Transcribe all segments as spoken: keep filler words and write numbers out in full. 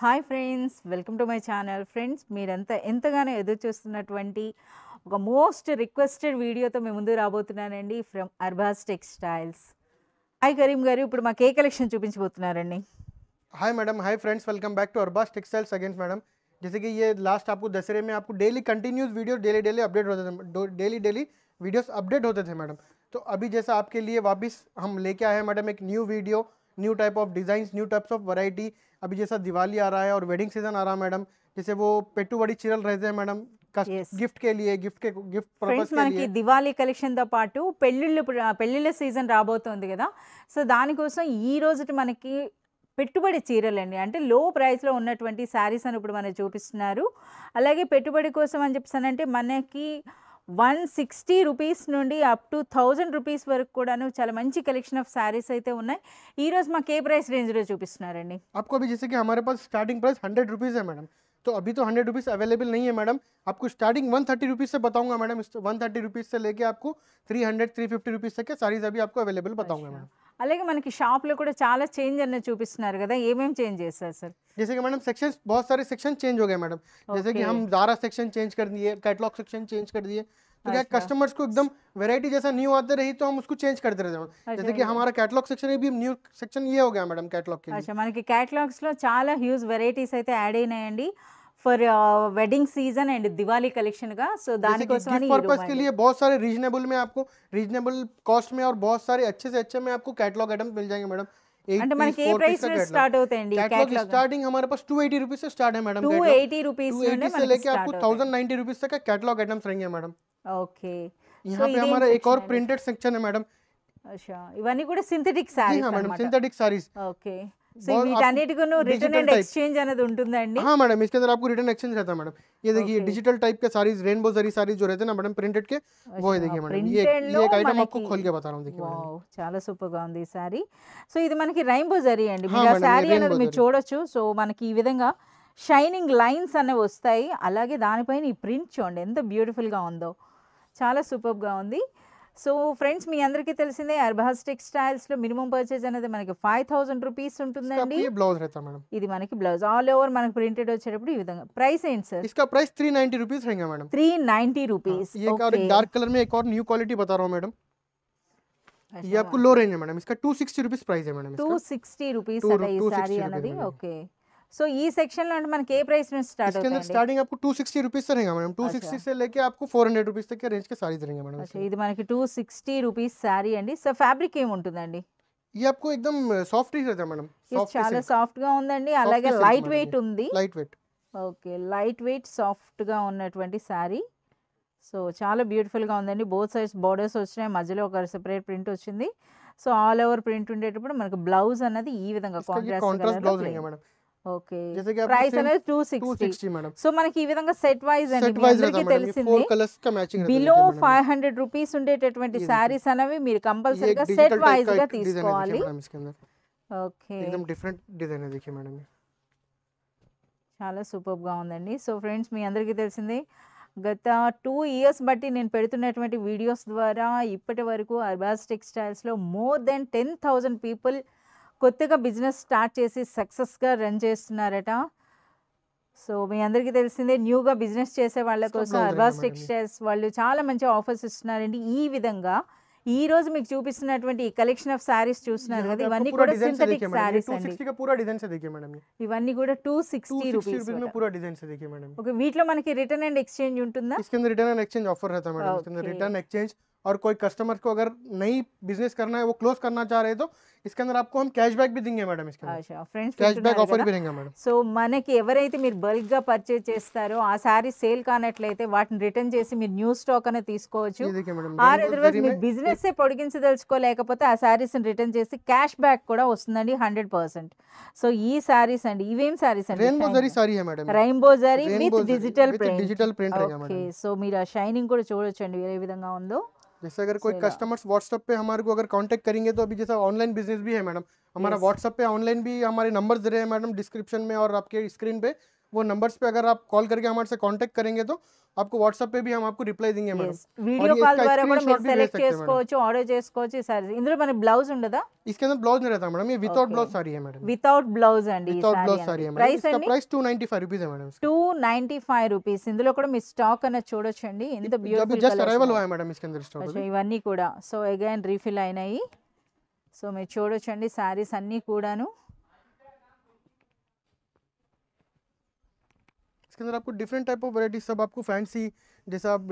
High friends welcome to my channel friends मीरंता ఎంతగానో ఎదురు చూస్తున్నటువంటి ఒక మోస్ట్ రిక్వెస్టెడ్ वीडियो तो मैं ముందు రాబోతున్నానండి from Arbaaz textiles hi Kareem గారు ఇప్పుడు మా కే కలెక్షన్ చూపించబోతున్నారండి hi madam hi friends welcome back to Arbaaz textiles again madam जैसे कि ये लास्ट आपको दशहरे में आपको daily continuous video daily daily update होते थे डेली डेली वीडियोस अपडेट होते थे मैडम। तो अभी जैसा आपके लिए वापस हम लेके आए हैं मैडम एक new video, new type of designs, new types of variety. अभी जैसा दिवाली आ रहा है और वेडिंग सीजन आ रहा है मैडम, जैसे वो पेट्टू बड़ी चीरल रहते हैं मैडम yes. गिफ्ट के लिए गिफ्ट के गिफ्ट पर्पस के लिए दिवाली कलेक्शन तो पाटू पेल्लिल्ल पेल्लिल्ल सीजन राबोतुंदी कदा। सो दानि कोसम ई रोज मनकी పెట్టుబడి చీరలండి అంటే లో ప్రైస్ లో ఉన్నటువంటి సారీస్ అని ఇప్పుడు మనం చూపిస్తున్నారు। అలాగే పెట్టుబడి కోసం అని చెప్పానంటే మనకి వన్ సిక్స్టీ రూపాయస్ నుండి అప్ టు థౌసండ్ రూపాయస్ వరకు కూడాను చాలా మంచి కలెక్షన్ ఆఫ్ సారీస్ అయితే ఉన్నాయి। ఈ రోజు మా కే ప్రైస్ రేంజ్ లో చూపిస్తున్నారండి। आपको अभी जैसे कि हमारे पास स्टार्टिंग प्राइस हंड्रेड रुपीज़ है मैडम, तो अभी तो हंड्रेड रुपीज़ अवेलेबल नहीं है मैडम। आपको स्टार्टिंग वन थर्टी रुपीज़ से बताऊंगा मैडम, वन थर्टी रुपीज़ से लेके आपको three hundred three fifty rupees तक के सारीज अभी आपको अवेलेबल बताऊंगा मैडम। अलग मन की షాప్ లో కూడా చాలా చేంజ్ అన్న చూపిస్తున్నారు కదా, ఏమేం చేంజ్ చేశారు సార్? जैसे कि मैडम सेक्शन बहुत सारे सेक्शन चेंज हो गए मैडम okay. जैसे कि हम ज़ारा सेक्शन चेंज कर दिए, कैटलॉग सेक्शन चेंज कर दिए। तो क्या कस्टमर्स को एकदम वैरायटी जैसा न्यू आते रही तो हम उसको चेंज करते रहते हैं अच्छा। जैसे कि हमारा कैटलॉग सेक्शन भी न्यू सेक्शन ये हो गया मैडम कैटलॉग के लिए। अच्छा मन की कैटलॉग्स लो चाला ह्यूज वैरायटीस అయితే యాడ్ అయినాయండి for wedding season and Diwali collection का। सो दाने को गिफ्ट पर्पस के लिए बहुत सारे रीजनेबल में आपको रीजनेबल कॉस्ट में और बहुत सारे अच्छे से अच्छे में आपको कैटलॉग आइटम्स मिल जाएंगे मैडम। అంటే మనకి ఏ ప్రైస్ లో స్టార్ట్ అవుతాయండి कैटलॉग? स्टार्टिंग हमारे पास टू एटी रुपीस से स्टार्ट है मैडम। टू एटी रुपीस से लेके आपको वन थाउज़ेंड नाइंटी रुपीस तक का कैटलॉग आइटम्स रहेंगे मैडम। ओके यहां पे हमारा एक और प्रिंटेड सेक्शन है मैडम। अच्छा ఇవన్నీ కూడా సింథటిక్ సారీస్ అన్నమాట। Madam synthetic saris okay. So వీటన్నిటి కొను రిటర్న్ అండ్ ఎక్స్చేంజ్ అనేది ఉంటుందండి। हां मैडम इसके अंदर आपको रिटर्न एक्सचेंज रहता है मैडम। ये देखिए डिजिटल टाइप के सारीज रेनबो जरी सारीज जो रहते हैं ना मैडम प्रिंटेड के, वो है देखिए मैडम। ये ये एक आइटम आपको खोल के बता रहा हूं देखिए। वाओ చాలా సూపర్ గా ఉంది ఈ సారీ। సో ఇది మనకి రెయిన్బో జరీ అండి। మీరు ఆ సారీ అనేది మీరు చూడొచ్చు। సో మనకి ఈ విధంగా షైనింగ్ లైన్స్ అనే వస్తాయి, అలాగే దానిపైన ఈ ప్రింట్ చూడండి ఎంత బ్యూటిఫుల్ గా ఉందో, చాలా సూపర్ గా ఉంది। సో ఫ్రెండ్స్ మీ అందరికీ తెలిసిందే అర్బాజ్ టెక్స్టైల్స్ లో మినిమం పర్చేస్ అనేది మనకి ఫైవ్ థౌసండ్ రూపాయస్ ఉంటుందండి। ఇది బ్లౌజ్ రేట్ మేడం, ఇది మనకి బ్లౌజ్ ఆల్ ఓవర్ మనకి ప్రింటెడ్ వచ్చేటప్పుడు ఈ విధంగా। ప్రైస్ ఏంటి సార్? इसका ప్రైస్ थ्री नाइंटी రూపాయస్ रहेगा మేడం। थ्री नाइंटी రూపాయస్ ఓకే। ये और डार्क कलर में एक और न्यू क्वालिटी बता रहा हूं मैडम। ये आपको लो रेंज है मैडम, इसका टू सिक्स्टी రూపాయస్ ప్రైస్ है मैडम। टू सिक्स्टी రూపాయస్ అలా ఈ సారీ అనేది ఓకే। సో ఈ సెక్షన్ లో అంటే మనకి ఏ ప్రైస్ నుంచి స్టార్ట్ అవుతుంది? इसके स्टार्टिंग आपको टू सिक्स्टी రూపాయస్ से रहेगा मैडम। टू सिक्स्टी से लेके आपको फोर हंड्रेड రూపాయస్ तक के रेंज के साड़ी देंगे मैडम। अच्छा ఇది మనకి टू सिक्स्टी రూపాయస్ సారీ అండి। సో ఫ్యాబ్రిక్ ఏమ ఉంటుందండి? ये आपको एकदम సాఫ్ట్ గా ఉంటది మేడం, సాఫ్ట్ చాలా సాఫ్ట్ గా ఉందండి। అలాగే లైట్ వెయిట్ ఉంది, light weight okay. Light weight soft గా ఉన్నటువంటి సారీ। సో చాలా బ్యూటిఫుల్ గా ఉందండి। బోత్ సైడ్స్ బోర్డర్స్ వచ్చాయి, మధ్యలో ఒక సెపరేట్ ప్రింట్ వచ్చింది। సో ఆల్ ఓవర్ ప్రింట్ ఉండేటప్పుడు మనకి బ్లౌజ్ అన్నది ఈ విధంగా కాంట్రాస్ట్ బ్లౌజ్ రంగ మేడం ఓకే। जैसे कि प्राइस है टू सिक्स्टी मैडम। सो మనకి ఈ విధంగా సెట్ వైస్ అండి మీకు తెలిసింది। ఫోర్ కలర్స్ క మ్యాచింగ్ రండి। బిలో ఫైవ్ హండ్రెడ్ రూపాయస్ ఉండేటటువంటి సారీస్ అనేవి మీరు కంపల్సరీగా సెట్ వైస్ గా తీసుకోవాలి ఓకే। एकदम డిఫరెంట్ డిజైన్ देखिए मैडम, చాలా సూపర్ గా ఉందండి। సో ఫ్రెంड्स మీ అందరికీ తెలిసింది గత టూ ఇయర్స్ బట్టి నేను పెడుతున్నటువంటి వీడియోస్ ద్వారా ఇప్పటివరకు అర్బాజ్ టెక్స్టైల్స్ లో more than ten thousand people కొత్తగా బిజినెస్ స్టార్ట్ చేసి సక్సెస్ గా రన్ చేస్తున్నారట। సో మీ అందరికీ తెలిసిందే న్యూగా బిజినెస్ చేసే వాళ్ళ కోసం అర్బాజ్ టెక్స్టైల్స్ వాళ్ళు చాలా మంచి ఆఫర్స్ ఇస్తున్నారండి। ఈ విధంగా ఈ రోజు మీకు చూపిస్తున్నటువంటి ఈ కలెక్షన్ ఆఫ్ సారీస్ చూస్తున్నారు కదా, ఇవన్నీ కూడా సింథటిక్ సారీస్ అండి। టూ సిక్స్టీ గా పూరా డిజైన్ సే देखिए మేడం। ఇవన్నీ కూడా టూ సిక్స్టీ రూపాయస్ में पूरा डिजाइन से देखिए मैडम ओके। వీటిలో మనకి రిటర్న్ అండ్ ఎక్స్చేంజ్ ఉంటుందా? इसके अंदर रिटर्न एंड एक्सचेंज ऑफर रहता है मैडम। इसके अंदर रिटर्न एक्सचेंज और कोई कस्टमर को अगर नई बिजनेस करना है, वो क्लोज करना चाह रहे हैं तो इसके अंदर आपको हम कैशबैक भी देंगे मैडम। इसके अच्छा फ्रेंड्स कैशबैक ऑफर भी देंगे मैडम। सो मन की एवरैते మీరు బల్క్ గా పర్చేస్ చేస్తారో ఆ సారీ సేల్ కానట్లయితే వాటిని రిటర్న్ చేసి మీరు న్యూ స్టాక్ అనే తీసుకోవచ్చు। ఆర్ అదర్వైస్ మీ బిజినెస్ ఏ పొడిగించి తెలుసుకోలేకపోతే ఆ సారీస్ ని రిటర్న్ చేసి క్యాష్ బ్యాక్ కూడా వస్తుందండి హండ్రెడ్ పర్సెంట్। సో ఈ సారీస్ అండి, ఇవేం సారీస్ అండి? రెయిన్బో జరీ సారీ है madam. Rainbow zari with digital print, digital print रहेगा मैडम ओके। सो మీరు ఆ షైనింగ్ కూడా చూడొచ్చుండి వేరే విధంగా ఉందో। जैसे अगर कोई कस्टमर्स व्हाट्सएप पे हमारे को अगर कांटेक्ट करेंगे तो अभी जैसा ऑनलाइन बिजनेस भी है मैडम हमारा। व्हाट्सएप पे ऑनलाइन भी हमारे नंबर्स दे रहे हैं मैडम डिस्क्रिप्शन में और आपके स्क्रीन पे, वो नंबर्स पे अगर आप कॉल करके हमारे से कांटेक्ट करेंगे तो आपको WhatsApp पे भी हम आपको रिप्लाई देंगे मैडम। वीडियो कॉल द्वारा మనం సెలెక్ట్ చేసుకోవచ్చు, ఆర్డర్ చేసుకోవచ్చు। సారీ ఇందులో మన బ్లౌజ్ ఉండదా? इसके अंदर ब्लाउज नहीं रहता मैडम, ये विदाउट ब्लाउज साड़ी है मैडम। विदाउट ब्लाउज అండి ఈ సారీ ప్రైస్ అండి ప్రైస్ टू नाइंटी फाइव है मैडम। टू नाइंटी फाइव ఇందులో కూడా మీ స్టాక్ అన్న చూడొచ్చుండి। ఎంత బ్యూటిఫుల్ జస్ట్ అరైవల్ అయ్యాయి मैडम इसके अंदर स्टॉक। अच्छा ఇవన్నీ కూడా సో अगेन రీఫిల్ అయినాయి। సో మీరు చూడొచ్చుండి సారీస్ అన్నీ కూడాను। इसके अंदर आपको डिफरेंट टाइप ऑफ वैरायटी सब आपको फैंसी जैसा आप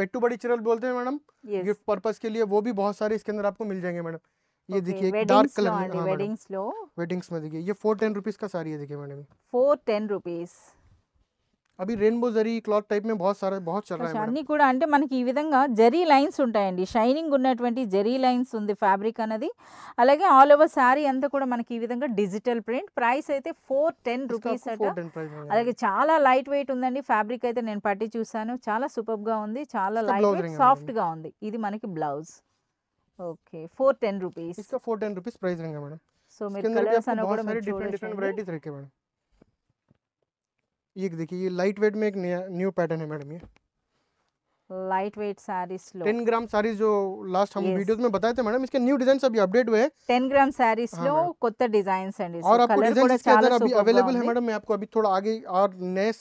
पेट्टू बड़ी चिरल बोलते हैं मैडम yes. गिफ्ट पर्पस के लिए वो भी बहुत सारे इसके अंदर आपको मिल जाएंगे मैडम। ये देखिए डार्क कलर में वेडिंग स्लो वेडिंग्स में देखिए ये फोर टेन रुपीज का साड़ी है। देखिए मैडम फोर टेन रुपीज अभी रेनबो जरी क्लॉथ टाइप में बहुत सारा बहुत चल रहा है। అన్ని కూడా అంటే మనకి ఈ విధంగా జరీ లైన్స్ ఉంటాయండి, షైనింగ్ ఉన్నటువంటి జరీ లైన్స్ ఉంది ఫ్యాబ్రిక్ అనేది। అలాగే ఆల్ ఓవర్ సారీ అంతా కూడా మనకి ఈ విధంగా డిజిటల్ ప్రింట్। ప్రైస్ అయితే फोर टेन రూపాయస్ అట। అలాగే చాలా లైట్ వెయిట్ ఉందండి ఫ్యాబ్రిక్ అయితే, నేను పట్టి చూసాను చాలా సూపర్బ్ గా ఉంది, చాలా లైట్ వెయిట్ సాఫ్ట్ గా ఉంది। ఇది మనకి బ్లౌజ్ ఓకే फोर टेन రూపాయస్, इसका फोर टेन రూపాయస్ ప్రైస్ రంగ మేడం। సో మీరు కలర్స్ అన్న కూడా మీరు డిఫరెంట్ డిఫరెంట్ వెరైటీస్ రखे మేడం। ये देखिए ये लाइट वेट में एक नया न्यू पैटर्न है मैडम। ये लाइट वेट सारीस लो टेन ग्राम सारीस जो लास्ट हम yes. वीडियोस में बताए थे मैडम, इसके न्यू डिजाइन अभी अपडेट हुए हैं। टेन ग्राम सारीस लो कोत्ता डिजाइंस एंड इसका और कलर कोड चार अभी अवेलेबल है मैडम। मैं आपको अभी थोड़ा आगे और नेक्स्ट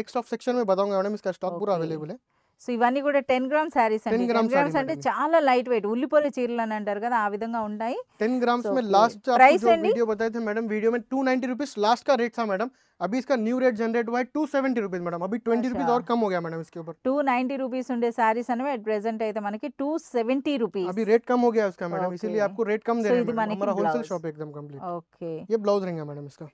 नेक्स्ट ऑफ सेक्शन में बताऊंगा मैडम, इसका स्टॉक पूरा अवेलेबल है। సో ఇవన్నీ కూడా टेन గ్రామ్ సారీస్ అండి। टेन గ్రామ్స్ అంటే చాలా లైట్ వెయిట్, ఉల్లిపోల చీరలు అని అంటారు కదా ఆ విధంగా ఉంటాయి। टेन గ్రామ్స్ में लास्ट आपको जो वीडियो बताए थे मैडम, वीडियो में टू नाइंटी रुपीस लास्ट का रेट था मैडम। अभी इसका न्यू रेट जनरेट हुआ है टू सेवेंटी रुपीस मैडम। अभी ट्वेंटी रुपीस और कम हो गया मैडम इसके ऊपर। टू नाइंटी रुपीस ఉండే సారీస్ అన్నమే అట్ ప్రెజెంట్ అయితే మనకి टू सेवेंटी रुपीस अभी रेट कम हो गया उसका मैडम, इसीलिए आपको रेट कम दे रहे हैं। हमारा होलसेल शॉप एकदम कंप्लीट ओके। ये ब्लाउज रहेगा मैडम इसका।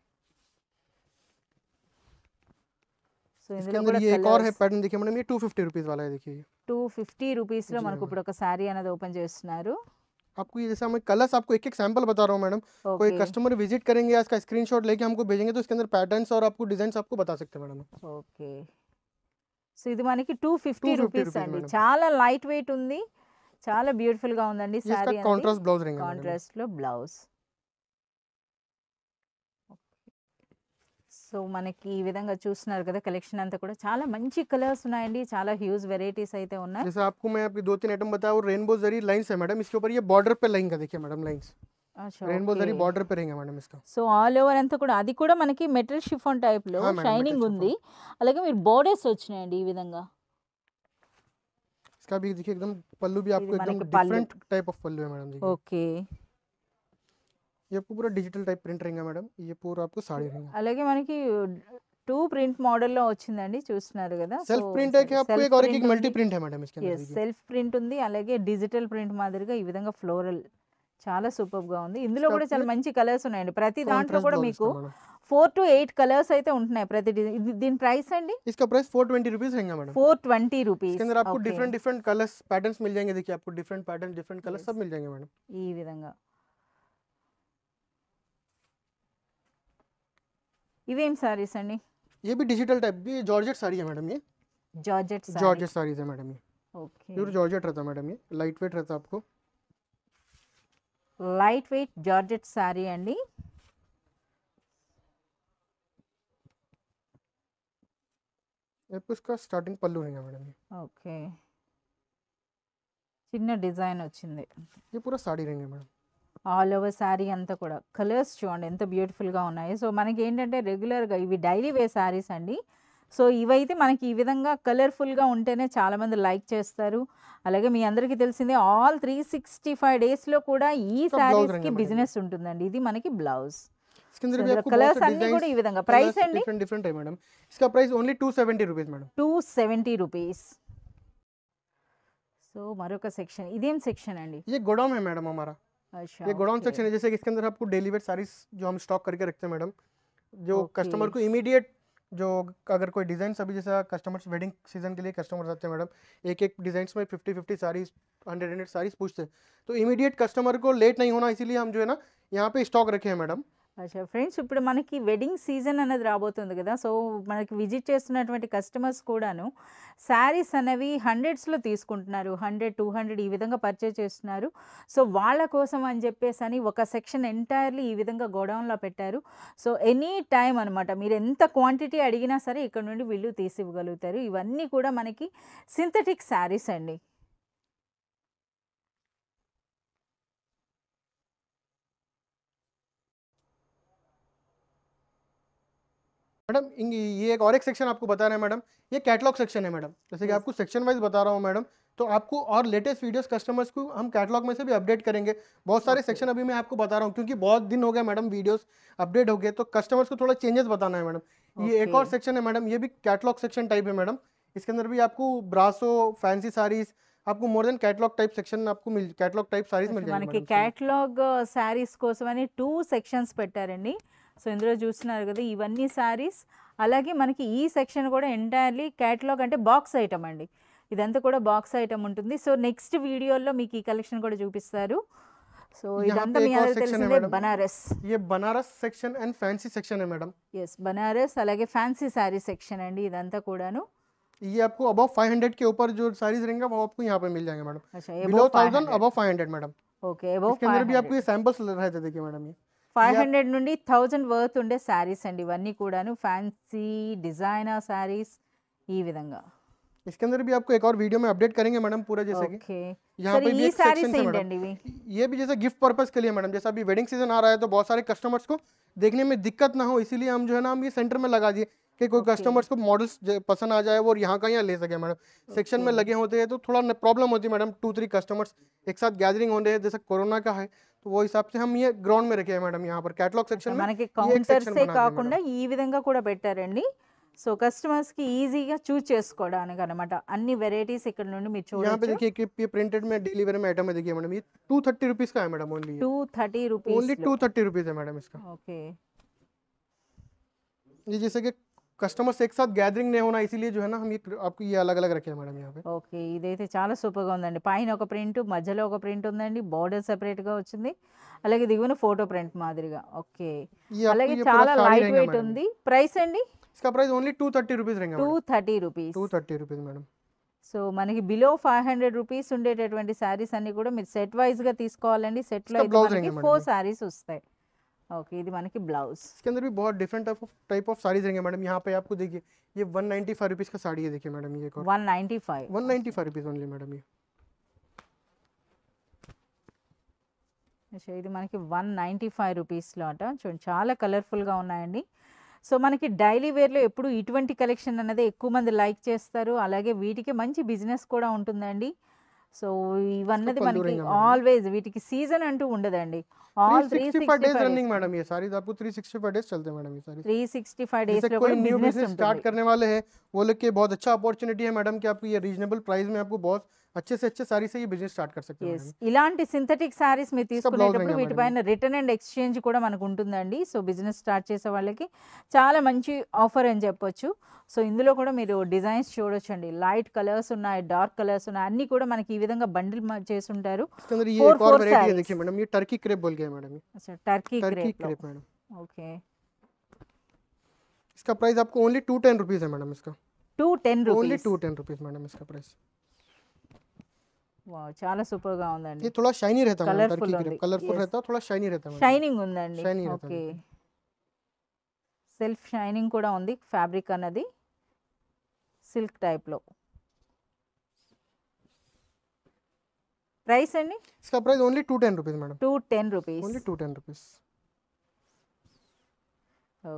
సో ఇందులో కూడా కలర్ ఒక ఆర్ హై ప్యాటర్న్ देखिए మనం। ये टू फिफ्टी రూపాయస్ వాలా है। देखिए टू फिफ्टी రూపాయస్ లో మనకు ఇప్పుడు ఒక సారీ అనేది ఓపెన్ చేస్తున్నారు आपको। ये जैसा मैं कलर्स आपको एक एक सैंपल बता रहा हूं मैडम okay. कोई कस्टमर विजिट करेंगे या इसका स्क्रीनशॉट लेके हमको भेजेंगे तो इसके अंदर पैटर्न्स और आपको डिजाइंस आपको बता सकते हैं मैडम ओके। సో ఇది మనకి टू फिफ्टी రూపాయస్ అండి, చాలా లైట్ వెయిట్ ఉంది, చాలా బ్యూటిఫుల్ గా ఉందండి సారీ అండి। కాంట్రాస్ట్ బ్లౌజ్ రింగ్ కాంట్రాస్ట్ లో బ్లౌజ్। సో మనకి ఈ విధంగా చూస్తున్నారు కదా కలెక్షన్ అంతా కూడా చాలా మంచి కలర్స్ ఉన్నాయండి, చాలా హ్యూజ్ వెరైటీస్ అయితే ఉన్నాయి। जैसे आपको मैं आपके दो तीन आइटम बताया और रेनबो जरी लाइंस है मैडम इसके ऊपर। ये बॉर्डर पे लाइन का देखिए मैडम लाइंस। अच्छा रेनबो जरी बॉर्डर पे रहेगा मैडम इसका। సో ఆల్ ఓవర్ అంతా కూడా అది కూడా మనకి మెటల్ షిఫాన్ టైప్ లో షైనింగ్ ఉంది। అలాగే మీరు బోర్డర్స్ వచ్చేయండి ఈ విధంగా। इसका भी देखिए एकदम पल्लू भी आपको एकदम डिफरेंट टाइप ऑफ पल्लू है मैडम जी ओके। ये आपको पूरा डिजिटल टाइप प्रिंट रहेगा मैडम। ये पूरा आपको साड़ी रहेगा। అలాగే మనకి టూ ప్రింట్ మోడల్ లో వచ్చిందండి చూస్తున్నారు కదా। సెల్ఫ్ ప్రింట్ ఏకే आपको एक और एक मल्टी प्रिंट है मैडम इसके अंदर। यस సెల్ఫ్ ప్రింట్ ఉంది, అలాగే డిజిటల్ ప్రింట్ మాదిరిగా ఈ విధంగా ఫ్లోరల్ చాలా సూపర్బ్ గా ఉంది। ఇందులో కూడా చాలా మంచి కలర్స్ ఉన్నాయండి, ప్రతి దాంట్లో కూడా మీకు फोर टू एट కలర్స్ అయితే ఉంటాయి ప్రతి దీని ప్రైస్ అండి। इसका प्राइस फोर ट्वेंटी రూపాయస్ रहेगा मैडम। फोर ट्वेंटी రూపాయస్ इसके अंदर आपको डिफरेंट डिफरेंट कलर्स पैटर्न्स मिल जाएंगे। देखिए आपको डिफरेंट पैटर्न डिफरेंट कलर्स सब मिल जाएंगे मैडम ఈ విధంగా। इवेम सारीस अंडी ये भी डिजिटल टाइप भी जॉर्जेट साड़ी है मैडम। ये जॉर्जेट साड़ी जॉर्जेट साड़ीज है मैडम ये ओके। प्योर जॉर्जेट रहता है मैडम, ये लाइट वेट रहता है। आपको लाइट वेट जॉर्जेट साड़ी अंडी। ये इसका स्टार्टिंग पल्लू है मैडम ये ओके। చిన్న డిజైన్ వచ్చింది। ये पूरा साड़ी रहेंगे मैडम। ఆల్ ఓవర్ సారీ అంతా కూడా కలర్స్ చూడండి ఎంత బ్యూటిఫుల్గా ఉన్నాయి। సో మనకి ఏంటంటే రెగ్యులర్గా ఇవి డైలీ వేర్ సారీస్ అండి। సో ఇవైతే మనకి ఈ విధంగా కలర్ఫుల్గా ఉంటేనే చాలామంది లైక్ చేస్తారు। అలాగే మీ అందరికీ తెలిసిందే ఆల్ త్రీ సిక్స్టీ ఫైవ్ డేస్లో కూడా ఈ సారీస్కి బిజినెస్ ఉంటుందండి। ఇది మనకి బ్లౌజ్ కలర్స్ అన్నీ కూడా ఈ విధంగా। ప్రైస్ అండి డిఫరెంట్ మేడం, ఇస్కా price only two seventy rupees madam. Two seventy rupees. So మరొక సెక్షన్, ఇదేం సెక్షన్ అండి? ఇది గోడౌన్ హై మేడం हमारा। अच्छा ये गोडाउन सेक्शन है। जैसे कि इसके अंदर आपको डेली वेयर सारीज जो हम स्टॉक करके रखते हैं मैडम, जो कस्टमर को इमीडिएट जो अगर कोई डिजाइन अभी जैसा कस्टमर्स वेडिंग सीजन के लिए कस्टमर्स आते हैं मैडम, एक एक डिजाइंस में fifty fifty saris hundred hundred saris पूछते हैं तो इमीडिएट कस्टमर को लेट नहीं होना इसीलिए हम जो है ना यहाँ पे स्टॉक रखे हैं मैडम। अच्छा फ्रेंड्स इप्पुडु मनकी वेडिंग सीजन अनेदी राबोतुंदी कदा सो मनकी विजिट चेस्तुन्नटुवंटि कस्टमर्स कूडानु सारीस अनेवी हंड्रेड्स लो तीसुकुंटुन्नारु हंड्रेड टू हंड्रेड ई विधंगा पर्चेस चेस्तुन्नारु सो वाळ्ळ कोसम अनि चेप्पेसनि ओक सेक्शन एंटायर्ली ई विधंगा गोडौन लो पेट्टारु सो एनी टाइम अन्नमाट मीरु एंत क्वांटिटी अडिगिना सरे इक्कड नुंडि वीळ्ळु तीसिव्वगलुगुतारु। इवन्नी कूडा मनकी सिंथेटिक सारीस अंडी। मैडम ये एक और एक सेक्शन आपको बता रहे हैं मैडम, ये कैटलॉग सेक्शन है मैडम। जैसे कि आपको सेक्शन वाइज बता रहा हूँ मैडम, तो आपको और लेटेस्ट वीडियोस कस्टमर्स को हम कैटलॉग में से भी अपडेट करेंगे। बहुत सारे सेक्शन अभी मैं आपको बता रहा हूँ क्योंकि बहुत दिन हो गए मैडम वीडियोस अपडेट हो गए, तो कस्टमर्स को थोड़ा चेंजेस बताना है मैडम। ये एक और सेक्शन है मैडम, ये भी कैटलॉग सेक्शन टाइप है मैडम। इसके अंदर भी आपको ब्रासो, फैंसी साड़ीज, आपको more than catalogue type section आपको मिल कैटलॉग टाइप साड़ीज मिल जाएंगी। మనకి कैटलॉग సారీస్ కోసమని टू సెక్షన్స్ పెట్టారండి। సో ఇందులో చూస్తున్నారు కదా ఇవన్నీ సారీస్, అలాగే మనకి ఈ సెక్షన్ కూడా ఎంటైర్లీ కేటలాగ్ అంటే బాక్స్ ఐటమ్ అండి, ఇదంతా కూడా బాక్స్ ఐటమ్ ఉంటుంది। సో నెక్స్ట్ వీడియోలో మీకు ఈ కలెక్షన్ కూడా చూపిస్తారు। సో ఇదంతా మీ అందరికీ తెలిసిందే బనారస్, ये Banaras section and fancy section है मैडम। yes బనారస్ అలాగే ఫ్యాన్సీ సారీ సెక్షన్ అండి ఇదంతా కూడాను। ये आपको अबव फाइव हंड्रेड के ऊपर जो साड़ीज रहेंगे वो आपको यहाँ पे मिल जाएंगे मैडम। अच्छा below thousand above five hundred madam. Okay above इसके अंदर भी आपको ये सैंपल्स रहते देखिए मैडम। ये फाइव हंड्रेड నుండి वन थाउजेंड వర్త్ ఉండే సారీస్ అండి ఇవన్నీ కూడాను, ఫ్యాన్సీ డిజైనర్ సారీస్ ఈ విధంగా। इसके अंदर भी आपको एक और वीडियो में अपडेट करेंगे मैडम पूरा। जैसे okay. कि यहाँ पे भी एक सेक्शन है मैडम, ये भी जैसे गिफ्ट पर्पस के लिए मैडम। जैसा अभी वेडिंग सीजन आ रहा है तो बहुत सारे कस्टमर्स को देखने में दिक्कत ना हो, इसीलिए हम जो है ना हम ये सेंटर में लगा दिए कि कोई okay. कस्टमर्स को मॉडल्स पसंद आ जाए वो यहाँ का यहाँ ले सके मैडम। okay. सेक्शन में लगे होते हैं तो थोड़ा प्रॉब्लम होती है मैडम, टू थ्री कस्टमर्स एक साथ गैदरिंग हो रहे हैं, जैसा कोरोना का है तो वो हिसाब से हम ये ग्राउंड में रखे हैं मैडम। यहाँ पर कैटलॉग सेक्शन में మనకి కౌంటర్ సే కాకుండా ఈ విధంగా కూడా పెట్టారండి। సో కస్టమర్స్ కి ఈజీగా చూస్ చేసుకోవడానికి అన్నమాట అన్ని వెరైటీస్ ఇక్కడ నుండి మీరు చూడొచ్చు। यहाँ पे देखिए कि ये प्रिंटेड में डिलीवरी में आइटम है, देखिए मैडम ये टू थर्टी रुपीस का है madam. Only two thirty rupees, only two thirty rupees है मैडम इसका। ओके ये जैसे कि కస్టమర్స్ एक साथ గ్యాదరింగ్ नहीं होना, इसीलिए जो है ना हम ये आपको ये अलग अलग रखे हैं मैडम यहाँ पे। ओके ఇదైతే చాలా సూపర్ గా ఉందండి। పైన ఒక ప్రింట్, మధ్యలో ఒక ప్రింట్ ఉందండి, బోర్డర్ సెపరేట్ గా వచ్చింది, అలాగే దిగువన ఫోటో ప్రింట్ మాదిరిగా। ఓకే అలాగే చాలా లైట్ వెయిట్ ఉంది। ప్రైస్ అండి इसका price only two thirty rupees రంగ, two thirty rupees, two thirty rupees madam. So మనకి బిలో फाइव हंड्रेड రూపీస్ ఉండేటటువంటి సారీస్ అన్ని కూడా మీరు సెట్ వైస్ గా తీసుకోవాలండి। సెట్ లో మనకి फोर సారీస్ వస్తాయి। ओके ये माने कि ब्लाउज, इसके अंदर भी बहुत different type of type of saris रहेंगे मैडम। यहाँ पे आपको देखिए ये वन नाइंटी फाइव रुपीस का साड़ी है, देखिए मैडम ये एक और one ninety five one ninety five rupees only madam ये। अच्छा ये माने कि वन नाइंटी फाइव रुपीस లాట చూడండి చాలా కలర్ఫుల్ గా ఉన్నాయండి। సో మనకి డైలీ వేర్ లో ఎప్పుడు ఇటువంటి కలెక్షన్ అనేది ఎక్కువ మంది లైక్ చేస్తారు, అలాగే వీటికి మంచి బిజినెస్ కూడా ఉంటుందండి। సో ఇవన్నది మనకి ఆల్వేస్ వీటికి సీజన్ అంటూ ఉండదండి। All three sixty five days running madam ఈ సారీస్ आपको थ्री सिक्स्टी फाइव డేస్ चलते మేడం ఈ saris. Three sixty five days లో कोई न्यू बिजनेस स्टार्ट करने वाले हैं वो लोग के बहुत अच्छा अपॉर्चुनिटी है मैडम कि आपको ये रीजनेबल प्राइस में आपको बहुत अच्छे से अच्छे सारी से ये बिजनेस स्टार्ट कर सकते हैं। yes. ఇలాంటి సింథటిక్ సారీస్ మీరు తీసుకునేటప్పుడు వీటిపైన రిటర్న్ అండ్ ఎక్స్చేంజ్ కూడా మనకు ఉంటుందండి। సో బిజినెస్ స్టార్ట్ చేసే వాళ్ళకి చాలా మంచి ఆఫర్ అని చెప్పొచ్చు। సో ఇందులో కూడా మీరు డిజైన్స్ చూడొచ్చండి, లైట్ కలర్స్ ఉన్నాయి, డార్క్ కలర్స్ ఉన్నాయి, అన్ని కూడా మనకి ఈ విధంగా బండిల్ చేసి ఉంటారు। इसके अंदर ये एक और वैरायटी है, देखिए मैडम ये टर्की क्रेप बोल गया मैडम। अच्छा टर्की क्रेप मैडम। ओके इसका प्राइस आपको ओनली टू टेन रुपीस है मैडम। इसका two ten rupees, only two ten rupees madam इसका प्राइस। వావ్ చాలా సూపర్ గా ఉందండి। ఇది थोड़ा షైనీ रहता है मैडम, टर्की क्रेप कलरफुल रहता है, थोड़ा షైనీ रहता है मैडम, షైనింగ్ ఉందండి। ఓకే సెల్ఫ్ షైనింగ్ కూడా ఉంది, ఫ్యాబ్రిక్ అనేది సిల్క్ టైప్ లో। प्राइस है नहीं इसका, price only two ten rupees madam, two ten rupees only, two ten rupees.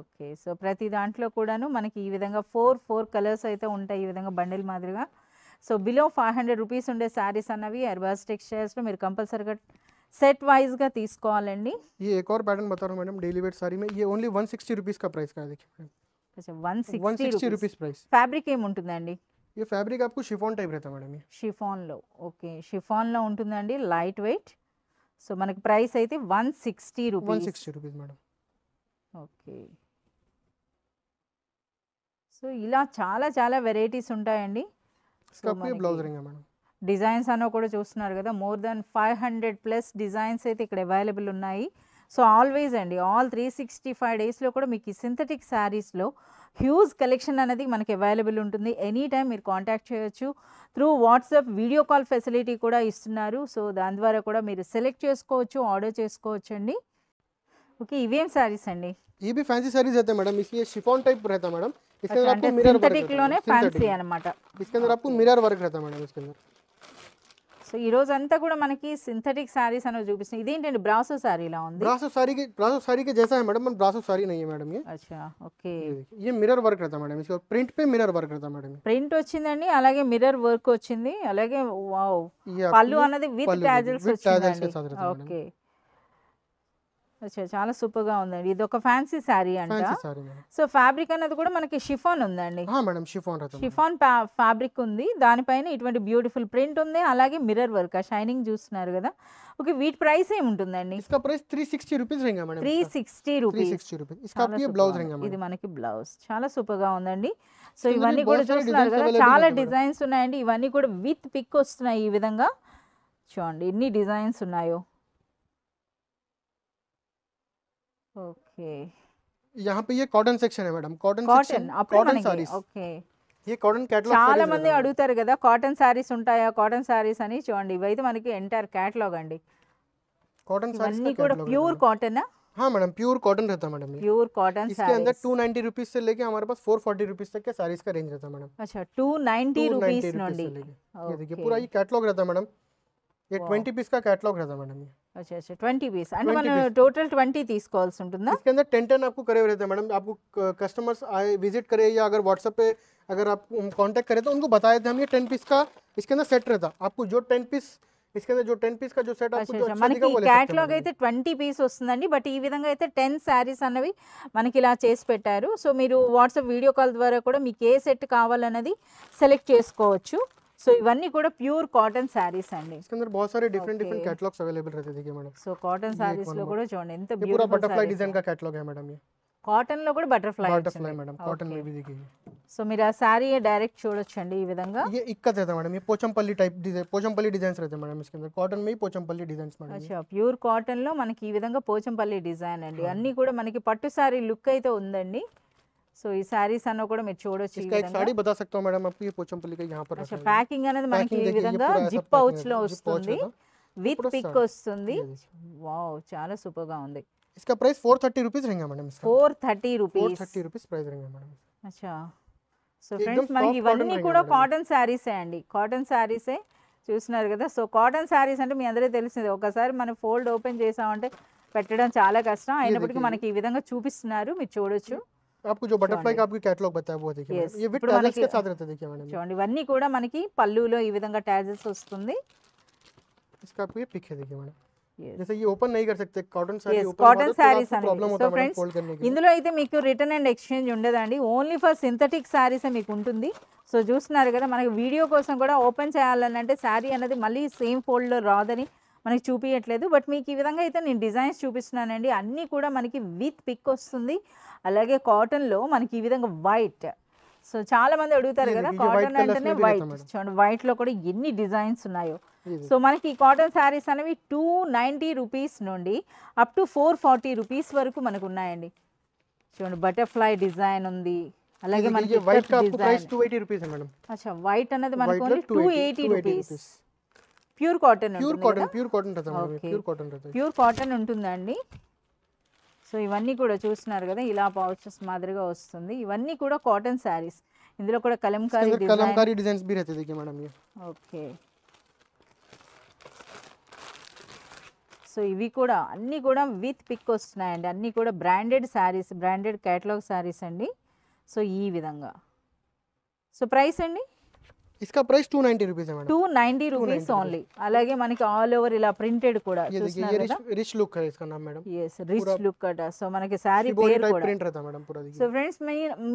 Okay so ప్రతి దాంట్లో కూడాను మనకి ఈ విధంగా फोर फोर కలర్స్ అయితే ఉంటాయి ఈ విధంగా బండిల్ మాదిరిగా। సో బిలో फाइव हंड्रेड రూపాయస్ ఉండే సారీస్ అన్నవి అర్బాజ్ టెక్స్టైల్స్ లో మీరు కంపల్సరీగా సెట్ వైస్ గా తీసుకోవాలండి। ये एक और पैटर्न बता रहा हूं मैडम डेली वेयर साड़ी में, ये ओनली वन सिक्स्टी रुपीस का प्राइस का है देखिए। अच्छा one sixty rupees price. Fabric ఏముంటుందండి ये फैब्रिक आपको शिफॉन टाइप रहता है मैडम, ये शिफॉन लो। ओके शिफॉन लो उंटुंदंडी लाइट वेट। सो మనకి ప్రైస్ అయితే वन सिक्स्टी రూపాయస్, वन सिक्स्टी రూపాయస్ మేడం। ఓకే సో ఇలా చాలా చాలా వెరైటీస్ ఉంటాయండి। స్కప్కి బ్లౌజ్ రింగ్ మేడం డిజైన్స్ అన్న కూడా చూస్తున్నారు కదా, more than five hundred plus designs అయితే ఇక్కడ అవైలబుల్ ఉన్నాయి। సో ఆల్వేస్ అండి ఆల్ త్రీ సిక్స్టీ ఫైవ్ డేస్లో కూడా మీకు ఈ సింథటిక్ శారీస్లో హ్యూజ్ కలెక్షన్ అనేది మనకి అవైలబుల్ ఉంటుంది. ఎనీ టైం మీరు కాంటాక్ట్ చేయొచ్చు. Through WhatsApp video call facility కూడా ఇస్తున్నారు. సో దాని ద్వారా కూడా మీరు సెలెక్ట్ చేసుకోవచ్చు, ఆర్డర్ చేసుకోవచ్చు అండి. ఓకే, ఇవేం శారీస్ అండి? ఇవి ఫ్యాన్సీ శారీస్ అయితే మేడం, ఇది షిఫాన్ టైప్ रहता है మేడం. इसके अंदर आपको मिरर సింథటిక్ లోనే ఫ్యాన్సీ అన్నమాట. इसके अंदर आपको मिरर वर्क रहता है మేడం इसके अंदर. సో ఈ రోజు అంతా కూడా మనకి సింథటిక్ సారీస్ అన్న చూపిస్తున్నాయి. ఇదేంటండి బ్రాసో సారీలా ఉంది? బ్రాసో సారీకి బ్రాసో సారీకి జైసా హై మేడం, మన బ్రాసో సారీ నహీ హై మేడం యే. అచ్చా, ఓకే. యే మిర్రర్ వర్క్ रहता మేడం, ఇస్కో ప్రింట్ పే మిర్రర్ వర్క్ रहता మేడం. ప్రింట్ వచ్చిందండి, అలాగే మిర్రర్ వర్క్ వచ్చింది, అలాగే వావ్ పల్లు అన్నది విత్ టాజల్స్ వచ్చింది. ఓకే, అచ్చా, చాలా సూపర్ గా ఉందండి. ఇది ఒక ఫ్యాన్సీ సారీ అంట. సో ఫ్యాబ్రిక్ అన్నది కూడా మనకి షిఫాన్ ఉందండి. హా మేడం, షిఫాన్ రతం షిఫాన్ ఫ్యాబ్రిక్ ఉంది. దానిపైన ఇటువంటి బ్యూటిఫుల్ ప్రింట్ ఉంది, అలాగే మిర్రర్ వర్క్, ఆ షైనింగ్ చూస్తున్నారు కదా. ఓకే, వీట్ ప్రైస్ ఏముంటుందండి? ఇస్కా ప్రైస్ త్రీ సిక్స్టీ రూపాయస్ రేంగా మేడం. త్రీ సిక్స్టీ రూపాయస్, త్రీ సిక్స్టీ రూపాయస్. ఇస్కా అప్కి బ్లౌజ్ రేంగా మేడం. ఇది మనకి బ్లౌజ్ చాలా సూపర్ గా ఉందండి. సో ఇవన్నీ కూడా చూస్తున్నారు కదా, చాలా డిజైన్స్ ఉన్నాయండి. ఇవన్నీ కూడా విత్ పిక్ వస్తున్నాయి. ఈ విధంగా చూడండి ఎన్ని డిజైన్స్ ఉన్నాయో. ओके, यहाँ पे ये कॉटन सेक्शन है madam. Cotton cotton cotton saris. Okay, ये कॉटन कैटलॉग చాలా మంది అడుగుతారు కదా, కాటన్ సారీస్ ఉంటాయా, కాటన్ సారీస్ అని. చూడండి ఇవైతే మనకి ఎంటైర్ కేటలాగ్ అండి. కాటన్ సారీస్ అన్ని కూడా ప్యూర్ కాటన్. हां मैडम, प्योर कॉटन रहता है मैडम. प्योर कॉटन साड़ी इसके अंदर टू नाइंटी रुपीस से लेके हमारे पास फोर फोर्टी रुपीस तक के साड़ीज का रेंज रहता है मैडम. अच्छा, टू नाइंटी रुपीस नोडी. ये देखिए पूरा ये कैटलॉग रहता है मैडम. ये ट्वेंटी पीस का कैटलॉग रहता है मैडम. अच्छा अच्छा, ट्वेंटी पीस एंड मैंने टोटल ट्वेंटी తీసుకోవాల్సి ఉంటుందా? इसके अंदर टेन टेन आपको करे रहते हैं मैडम. आपको कस्टमर्स आए विजिट करे या अगर WhatsApp पे अगर आप कांटेक्ट करें तो उनको बताए थे हम ये टेन पीस का इसके अंदर सेट रहता. आपको जो टेन पीस इसके अंदर जो टेन पीस का जो सेट आपको जो మనకి కేటలాగ్ అయితే ట్వంటీ పీస్ వస్తుందండి. బట్ ఈ విధంగా అయితే టెన్ సారీస్ అన్నవి మనకి ఇలా చేసి పెట్టారు. సో మీరు WhatsApp వీడియో కాల్ ద్వారా కూడా మీకు ఏ సెట్ కావాలన్నది సెలెక్ట్ చేసుకోవచ్చు. సో ఇవన్నీ కూడా ప్యూర్ కాటన్ సారీస్ అండి. ఇస్కందర్ बहुत सारे डिफरेंट डिफरेंट कैटलॉग्स अवेलेबल रहते देखिए मैडम. సో కాటన్ సారీస్ లో కూడా చూడండి ఎంత బ్యూటిఫుల్. पूरा बटरफ्लाई डिजाइन का कैटलॉग है मैडम. ये కాటన్ లో కూడా बटरफ्लाई बटरफ्लाई मैडम. కాటన్ में भी देखिए. సో మీరు ఆ సారీ డైరెక్ట్ చూడొచ్చుండి ఈ విధంగా. ये इक्कत रहता मैडम. ये Pochampally type design Pochampally designs रहते मैडम. इसके కాటన్ में ही पोचमपल्ली डिजाइंस मैडम. अच्छा, ప్యూర్ కాటన్ లో మనకి ఈ విధంగా పోచంపల్లి డిజైన్ అండి. అన్నీ కూడా మనకి పట్టు సారీ లుక్ అయితే ఉందండి. సో ఈ సారీస్ అన్న కూడా మీరు చూడొచ్చు. इसका एक साड़ी बता सकता हूं मैडम आपको. ये पोचमपल्ली का यहां पर अच्छा पैकिंग అనేది మనకి ఈ విధంగా జిప్ పౌచ్ లో వస్తుంది, విత్ పిక్ వస్తుంది. వావ్, చాలా సూపర్ గా ఉంది. इसका प्राइस फोर थर्टी రూపాయస్ రంగ మేడం. इसका फोर थर्टी రూపాయస్ फोर थर्टी రూపాయస్ ప్రైస్ రంగ మేడం. अच्छा, సో ఫ్రెండ్స్ మనకి ఇవన్నీ కూడా కాటన్ సారీస్ ఏ అండి. కాటన్ సారీస్ ఏ చూస్తున్నారు కదా. సో కాటన్ సారీస్ అంటే మీ అందరికీ తెలుస్తుంది. ఒకసారి మనం ఫోల్డ్ ఓపెన్ చేసామంటే పెట్టడం చాలా కష్టం. అయినప్పటికీ మనకి ఈ విధంగా చూపిస్తున్నారు, మీరు చూడొచ్చు. आपको जो बटरफ्लाई का आपकी कैटलॉग बताया वो देखिए. ये विद टैजल्स के साथ रहता है देखिए मैडम. చూడండి ఇవన్నీ కూడా మనకి పల్లూలో ఈ విధంగా టాజల్స్ వస్తుంది. इसका आपको ये पिक है देखिए मैडम. जैसे ये ओपन नहीं कर सकते cotton sari. Open cotton saris problem होता है मैडम फोल्ड करने के. ఇందులో అయితే మీకు రిటర్న్ అండ్ ఎక్స్చేంజ్ ఉండదండి. ఓన్లీ ఫర్ సింథటిక్ సారీస్ ఏ మీకు ఉంటుంది. సో చూస్తున్నారు కదా, మనకి వీడియో కోసం కూడా ఓపెన్ చేయాలన్నంటే సారీ అనేది మళ్ళీ సేమ్ ఫోల్డ్ లో రాదని మనకి చూపించట్లేదు. బట్ మీకు ఈ విధంగా అయితే నేను డిజైన్స్ చూపిస్తున్నానండి. అన్నీ కూడా మనకి విత్ పిక్ వస్తుంది, అలాగే కాటన్లో మనకి ఈ విధంగా వైట్. సో చాలామంది అడుగుతారు కదా కాటన్ అంటేనే వైట్. చూడండి వైట్లో కూడా ఎన్ని డిజైన్స్ ఉన్నాయో. సో మనకి ఈ కాటన్ శారీస్ అనేవి టూ నైంటీ రూపీస్ నుండి up to four forty rupees వరకు మనకు ఉన్నాయండి. చూడండి బటర్ఫ్లై డిజైన్ ఉంది, అలాగే మనకి వైట్ కా price two eighty rupees madam. అచ్చా, వైట్ అనేది మనకు only two eighty rupees. Pure cotton pure cotton pure cotton రతం ప్యూర్ కాటన్ రతం ప్యూర్ కాటన్ ఉంటుందండి. సో ఇవన్నీ కూడా చూస్తున్నారు కదా, ఇలా పౌచెస్ మాదిరిగా వస్తుంది. ఇవన్నీ కూడా కాటన్ సారీస్. ఇందులో కూడా కలంకారీ డిజైన్ కలంకారీ డిజైన్స్ भी रहते देखिए मैडम. ये ఓకే, సో ఇవి కూడా అన్నీ కూడా విత్ పిక్ వస్తున్నాయండి. అన్నీ కూడా branded saris, branded catalogue saris అండి. సో ఈ విధంగా సో ప్రైస్ అండి. इसका प्राइस टू नाइंटी रुपीस है madam. Two ninety rupees only. అలాగే మనకి ఆల్ ఓవర్ ఇలా ప్రింటెడ్ కూడా చూస్తున్నారు కదా. ये रिच लुक है इसका नाम madam. Yes, rich look cut. So మనకి సారీ పేర్ కూడా ప్రింట్ रहता मैडम पूरा. సో फ्रेंड्स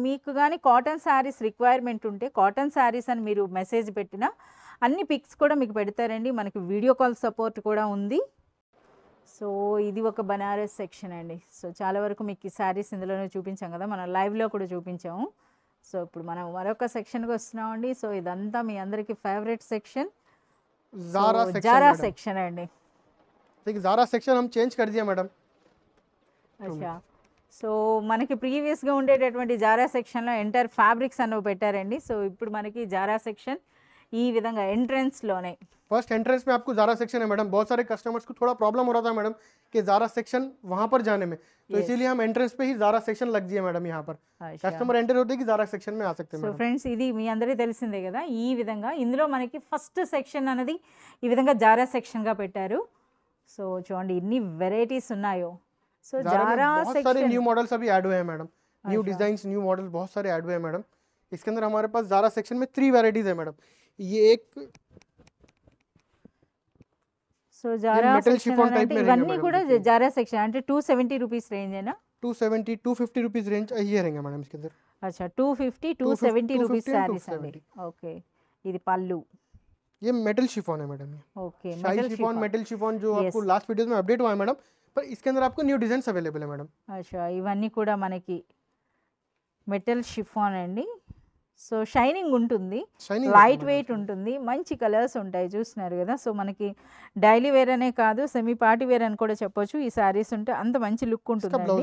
మీకు గాని కాటన్ సారీస్ రిక్వైర్మెంట్ ఉంటే కాటన్ సారీస్ అని మీరు మెసేజ్ పెట్టినా అన్ని పిక్స్ కూడా మీకు పెడతారండి. మనకి వీడియో కాల్ సపోర్ట్ కూడా ఉంది. సో ఇది ఒక బనారస్ సెక్షన్ అండి. సో చాలా వరకు మీకు ఈ సారీస్ ఇందులోనే చూపించాం కదా, మనం లైవ్లో కూడా చూపించాము. సో ఇప్పుడు మనం మరొక సెక్షన్కి వస్తున్నామండి. సో ఇదంతా మీ అందరికి ఫేవరెట్ సెక్షన్ జారా సెక్షన్ అండి. జారా సెక్షన్ हम चेंज कर दिया मैडम. अच्छा సో మనకి ప్రీవియస్ గా ఉండేటటువంటి జారా సెక్షన్ లో ఎంటైర్ ఫ్యాబ్రిక్స్ అన్నో పెట్టారండి. సో ఇప్పుడు మనకి జారా సెక్షన్ ఈ విధంగా ఎంట్రన్స్ లోనే फर्स्ट एंट्रेंस में आपको जारा सेक्शन है मैडम. बहुत सारे कस्टमर्स को थोड़ा प्रॉब्लम हो रहा था मैडम कि जारा सेक्शन वहाँ पर जाने में, तो इसीलिए हम एंट्रेंस पे ही जारा सेक्शन लग दिए मैडम. यहाँ पर कस्टमर एंटर होते कि जारा सेक्शन में आ सकते हैं. सो फ्रेंड्स इदी मी अंदर తెలిసిందే కదా ఈ విధంగా ఇందులో మనకి ఫస్ట్ సెక్షన్ అనేది ఈ విధంగా జారా సెక్షన్ గా పెట్టారు. సో చూడండి ఎన్ని వెరైటీస్ ఉన్నాయో. సో జారా సెక్షన్ बहुत सारे न्यू मॉडल्स अभी ऐड हुए हैं madam. New designs new model बहुत सारे ऐड हुए हैं मैडम. इसके अंदर हमारे पास जारा सेक्शन में थ्री वैरायटीज है मैडम. ये एक so Zara metal chiffon type में इवन्नी కూడా जारा सेक्शन అంటే टू सेवेंटी रुपीस रेंज है ना. Two seventy two fifty rupees range ये रहेगा मैडम इसके अंदर. अच्छा two fifty two seventy rupees saris है. ओके ఇది పల్లు ये मेटल शिफॉन है madam. Okay metal chiffon metal chiffon जो आपको लास्ट वीडियोस में अपडेट हुआ है मैडम, पर इसके अंदर आपको न्यू डिजाइंस अवेलेबल है मैडम. अच्छा ఇవన్నీ కూడా మనకి మెటల్ షిఫాన్ అండి. సో షైనింగ్ ఉంటుంది, లైట్ వెయిట్ ఉంటుంది, మంచి కలర్స్ ఉంటాయి చూస్తున్నారు కదా. సో మనకి డైలీ వేర్ అనే కాదు సెమీ పార్టీ వేర్ అని కూడా చెప్పొచ్చు. ఈ సారీస్ ఉంటే అంత మంచి లుక్ ఉంటుంది.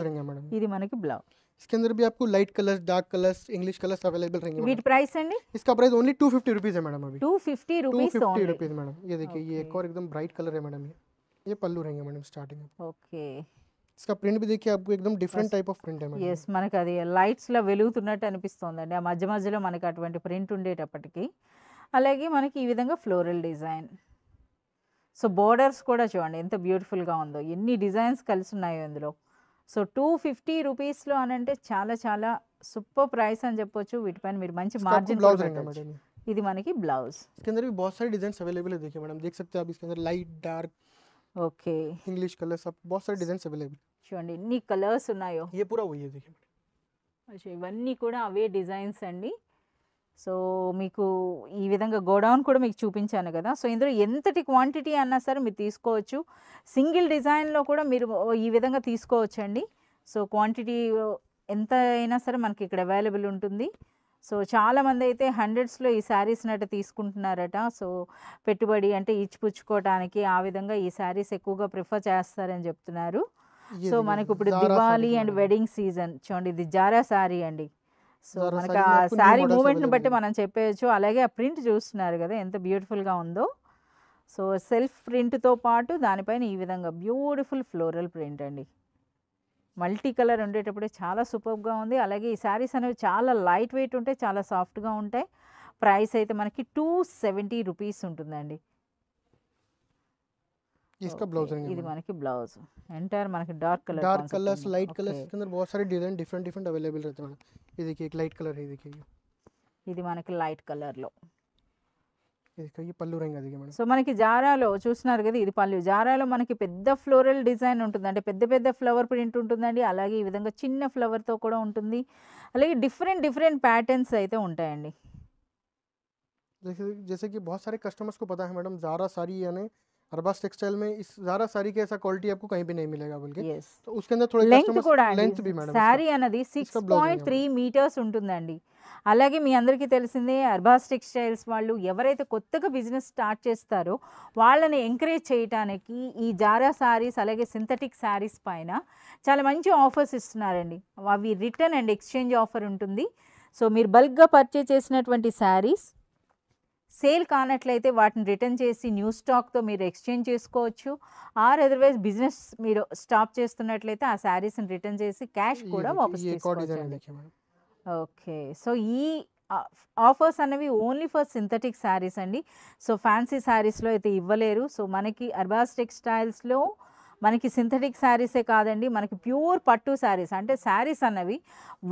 ఇది మనకి బ్లౌజ్. इसके अंदर भी आपको light colours, dark colours, English colours available रहेंगे. विद प्राइस है नहीं? इसका price only two fifty rupees है मैडम. अभी two fifty rupees only. Two fifty rupees madam. ये देखिए ये एक और एकदम ब्राइट कलर है मैडम. ये ये पल्लू रहेंगे मैडम स्टार्टिंग में. ओके इसका प्रिंट भी देखिए आपको एकदम डिफरेंट टाइप ऑफ प्रिंट है मैडम. यस మనకి అది లైట్స్ లా వెలుగుతున్నట్టు అనిపిస్తోందండి. ఆ మధ్య మధ్యలో మనకి అటువంటి ప్రింట్ ఉండేటప్పటికి అలాగే మనకి ఈ విధంగా ఫ్లోరల్ డిజైన్. సో బోర్డర్స్ కూడా చూడండి ఎంత బ్యూటిఫుల్ గా ఉందో, ఎన్ని డిజైన్స్ కలిసి ఉన్నాయో ఇందులో. సో టూ ఫిఫ్టీ రూపీస్ లో అనంటే చాలా చాలా సూపర్ ప్రైస్ అని చెప్పొచ్చు. వీటిపైన మీరు మంచి మార్జిన్ కొట్టొచ్చు. ఇది మనకి బ్లౌజ్. इसके अंदर भी बहुत सारे डिजाइंस अवेलेबल है. देखिए मैडम देख सकते हैं आप इसके अंदर light dark okay English colour सब बहुत सारे डिजाइंस अवेलेबल చూడండి. ఇన్ని కలర్స్ ఉన్నాయో. ये पूरा वही है देखिए. अच्छा ఇవన్నీ కూడా అవే డిజైన్స్ అండి. సో మీకు ఈ విధంగా గోడౌన్ కూడా మీకు చూపించాను కదా. సో ఇందులో ఎంతటి క్వాంటిటీ అన్నా సరే మీరు తీసుకోవచ్చు. సింగిల్ డిజైన్లో కూడా మీరు ఈ విధంగా తీసుకోవచ్చు అండి. సో క్వాంటిటీ ఎంత అయినా సరే మనకి ఇక్కడ అవైలబుల్ ఉంటుంది. సో చాలామంది అయితే హండ్రెడ్స్లో ఈ శారీస్ నట తీసుకుంటున్నారట. సో పెట్టుబడి అంటే ఇచ్చిపుచ్చుకోవడానికి ఆ విధంగా ఈ శారీస్ ఎక్కువగా ప్రిఫర్ చేస్తారని చెప్తున్నారు. సో మనకి ఇప్పుడు దివాళీ అండ్ వెడ్డింగ్ సీజన్ చూడండి. ఇది జారా శారీ అండి. సో మనకి ఆ శారీ మూమెంట్ని బట్టి మనం చెప్పేయచ్చు. అలాగే ఆ ప్రింట్ చూస్తున్నారు కదా ఎంత బ్యూటిఫుల్గా ఉందో. సో సెల్ఫ్ ప్రింట్తో పాటు దానిపైన ఈ విధంగా బ్యూటిఫుల్ ఫ్లోరల్ ప్రింట్ అండి. మల్టీ కలర్ ఉండేటప్పుడే చాలా సూపర్గా ఉంది. అలాగే ఈ శారీస్ అనేవి చాలా లైట్ వెయిట్ ఉంటాయి, చాలా సాఫ్ట్గా ఉంటాయి. ప్రైస్ అయితే మనకి టూ సెవెంటీ రూపీస్ ఉంటుందండి. इसका ब्लाउज रहेगा. ఇది మనకి బ్లౌజ్ ఎంటైర్ మనకి dark colour dark colours light colours के अंदर बहुत सारे डिजाइन डिफरेंट डिफरेंट अवेलेबल रहते हैं. ये देखिए एक लाइट कलर है. ये देखिए ఇది మనకి లైట్ కలర్ లో. इसका ये పల్లు రంగు అది మేడం. సో మనకి జారాలో చూస్తున్నారు కదా ఇది పల్లు. జారాలో మనకి పెద్ద ఫ్లోరల్ డిజైన్ ఉంటుంది అంటే పెద్ద పెద్ద ఫ్లవర్ ప్రింట్ ఉంటుందండి. అలాగే ఈ విధంగా చిన్న ఫ్లవర్ తో కూడా ఉంటుంది. అలాగే డిఫరెంట్ డిఫరెంట్ ప్యాటర్న్స్ అయితే ఉంటాయండి. जैसे कि बहुत सारे कस्टमर्स को पता है मैडम जारा साड़ी यानी अरबाज टेक्सटाइल में इस जारा साड़ी के ऐसा क्वालिटी आपको कहीं भी नहीं मिलेगा बोल के. yes. तो उसके अंदर थोड़ा कस्टमर लेंथ भी मैडम साड़ी అనేది సిక్స్ పాయింట్ త్రీ మీటర్స్ ఉంటుందండి. అలాగే మీ అందరికీ తెలిసిందే అర్బాజ్ టెక్స్టైల్స్ వాళ్ళు ఎవరైతే కొత్తగా బిజినెస్ స్టార్ట్ చేస్తారో వాళ్ళని ఎంకరేజ్ చేయడానికి ఈ జారా శారీస్ అలాగే సింథటిక్ శారీస్ పైన చాలా మంచి ఆఫర్స్ ఇస్తున్నారండి. అవి రిటర్న్ అండ్ ఎక్స్చేంజ్ ఆఫర్ ఉంటుంది. సో మీరు బల్క్గా పర్చేజ్ చేసినటువంటి శారీస్ సేల్ కానట్లయితే వాటిని రిటర్న్ చేసి న్యూ స్టాక్తో మీరు ఎక్స్చేంజ్ చేసుకోవచ్చు. ఆర్ అదర్వైజ్ బిజినెస్ మీరు స్టాప్ చేస్తున్నట్లయితే ఆ శారీస్ని రిటర్న్ చేసి క్యాష్ కూడా వాపస్ తీసుకోవచ్చు. ఓకే సో ఈ ఆఫర్స్ అనేవి ఓన్లీ ఫర్ సింథటిక్ శారీస్ అండి. సో ఫ్యాన్సీ శారీస్లో అయితే ఇవ్వలేరు. సో మనకి అర్బాజ్ టెక్స్టైల్స్లో మనకి సింథటిక్ శారీసే కాదండి, మనకి ప్యూర్ పట్టు శారీస్ అంటే శారీస్ అన్నవి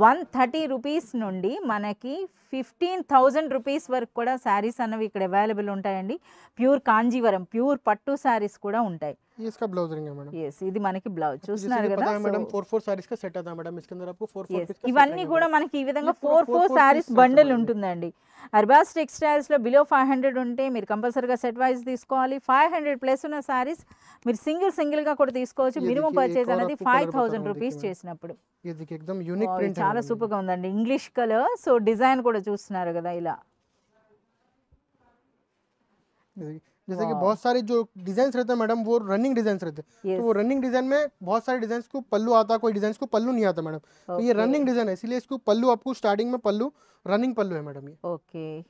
వన్ థర్టీ రూపీస్ నుండి మనకి ఫిఫ్టీన్ థౌజండ్ రూపీస్ వరకు కూడా శారీస్ అన్నవి ఇక్కడ అవైలబుల్ ఉంటాయండి. ప్యూర్ కాంజీవరం ప్యూర్ పట్టు శారీస్ కూడా ఉంటాయి. इसका ब्लाउज रहेगा मैडम. यस ఇది మనకి బ్లౌజ్ చూస్తున్నారు కదా. So madam four four saris కా సెట్ అవుతా मैडम. इसके अंदर आपको फोर फोर పీస్ ఇవన్నీ కూడా మనకి ఈ విధంగా फोर फोर సారీస్ బండిల్ ఉంటుందండి. అర్బాజ్ టెక్స్టైల్స్ లో బిలో ఫైవ్ హండ్రెడ్ ఉంటే మీరు కంపల్సరీగా సెట్ వైస్ తీసుకోవాలి. ఫైవ్ హండ్రెడ్ ప్లస్ ఉన్న సారీస్ మీరు సింగిల్ సింగిల్ గా కూడా తీసుకోవచ్చు. మినిమం పర్చేస్ అనేది ఫైవ్ థౌసండ్ రూపాయస్ చేసినప్పుడు. ఇది దిక్ एकदम యూనిక్ ప్రింట్ చాలా సూపర్ గా ఉందండి. ఇంగ్లీష్ కలర్ సో డిజైన్ కూడా చూస్తున్నారు కదా ఇలా. जैसे कि बहुत सारे जो डिजाइन्स रहते हैं मैडम वो रनिंग डिजाइन्स रहते हैं, तो वो रनिंग डिजाइन में बहुत सारे डिजाइन्स को पल्लू आता है, कोई डिजाइन्स को पल्लू नहीं आता मैडम, तो ये रनिंग डिजाइन है इसलिए इसको पल्लू आपको स्टार्टिंग में पल्लू रनिंग पल्लू है मैडम ये। ओके,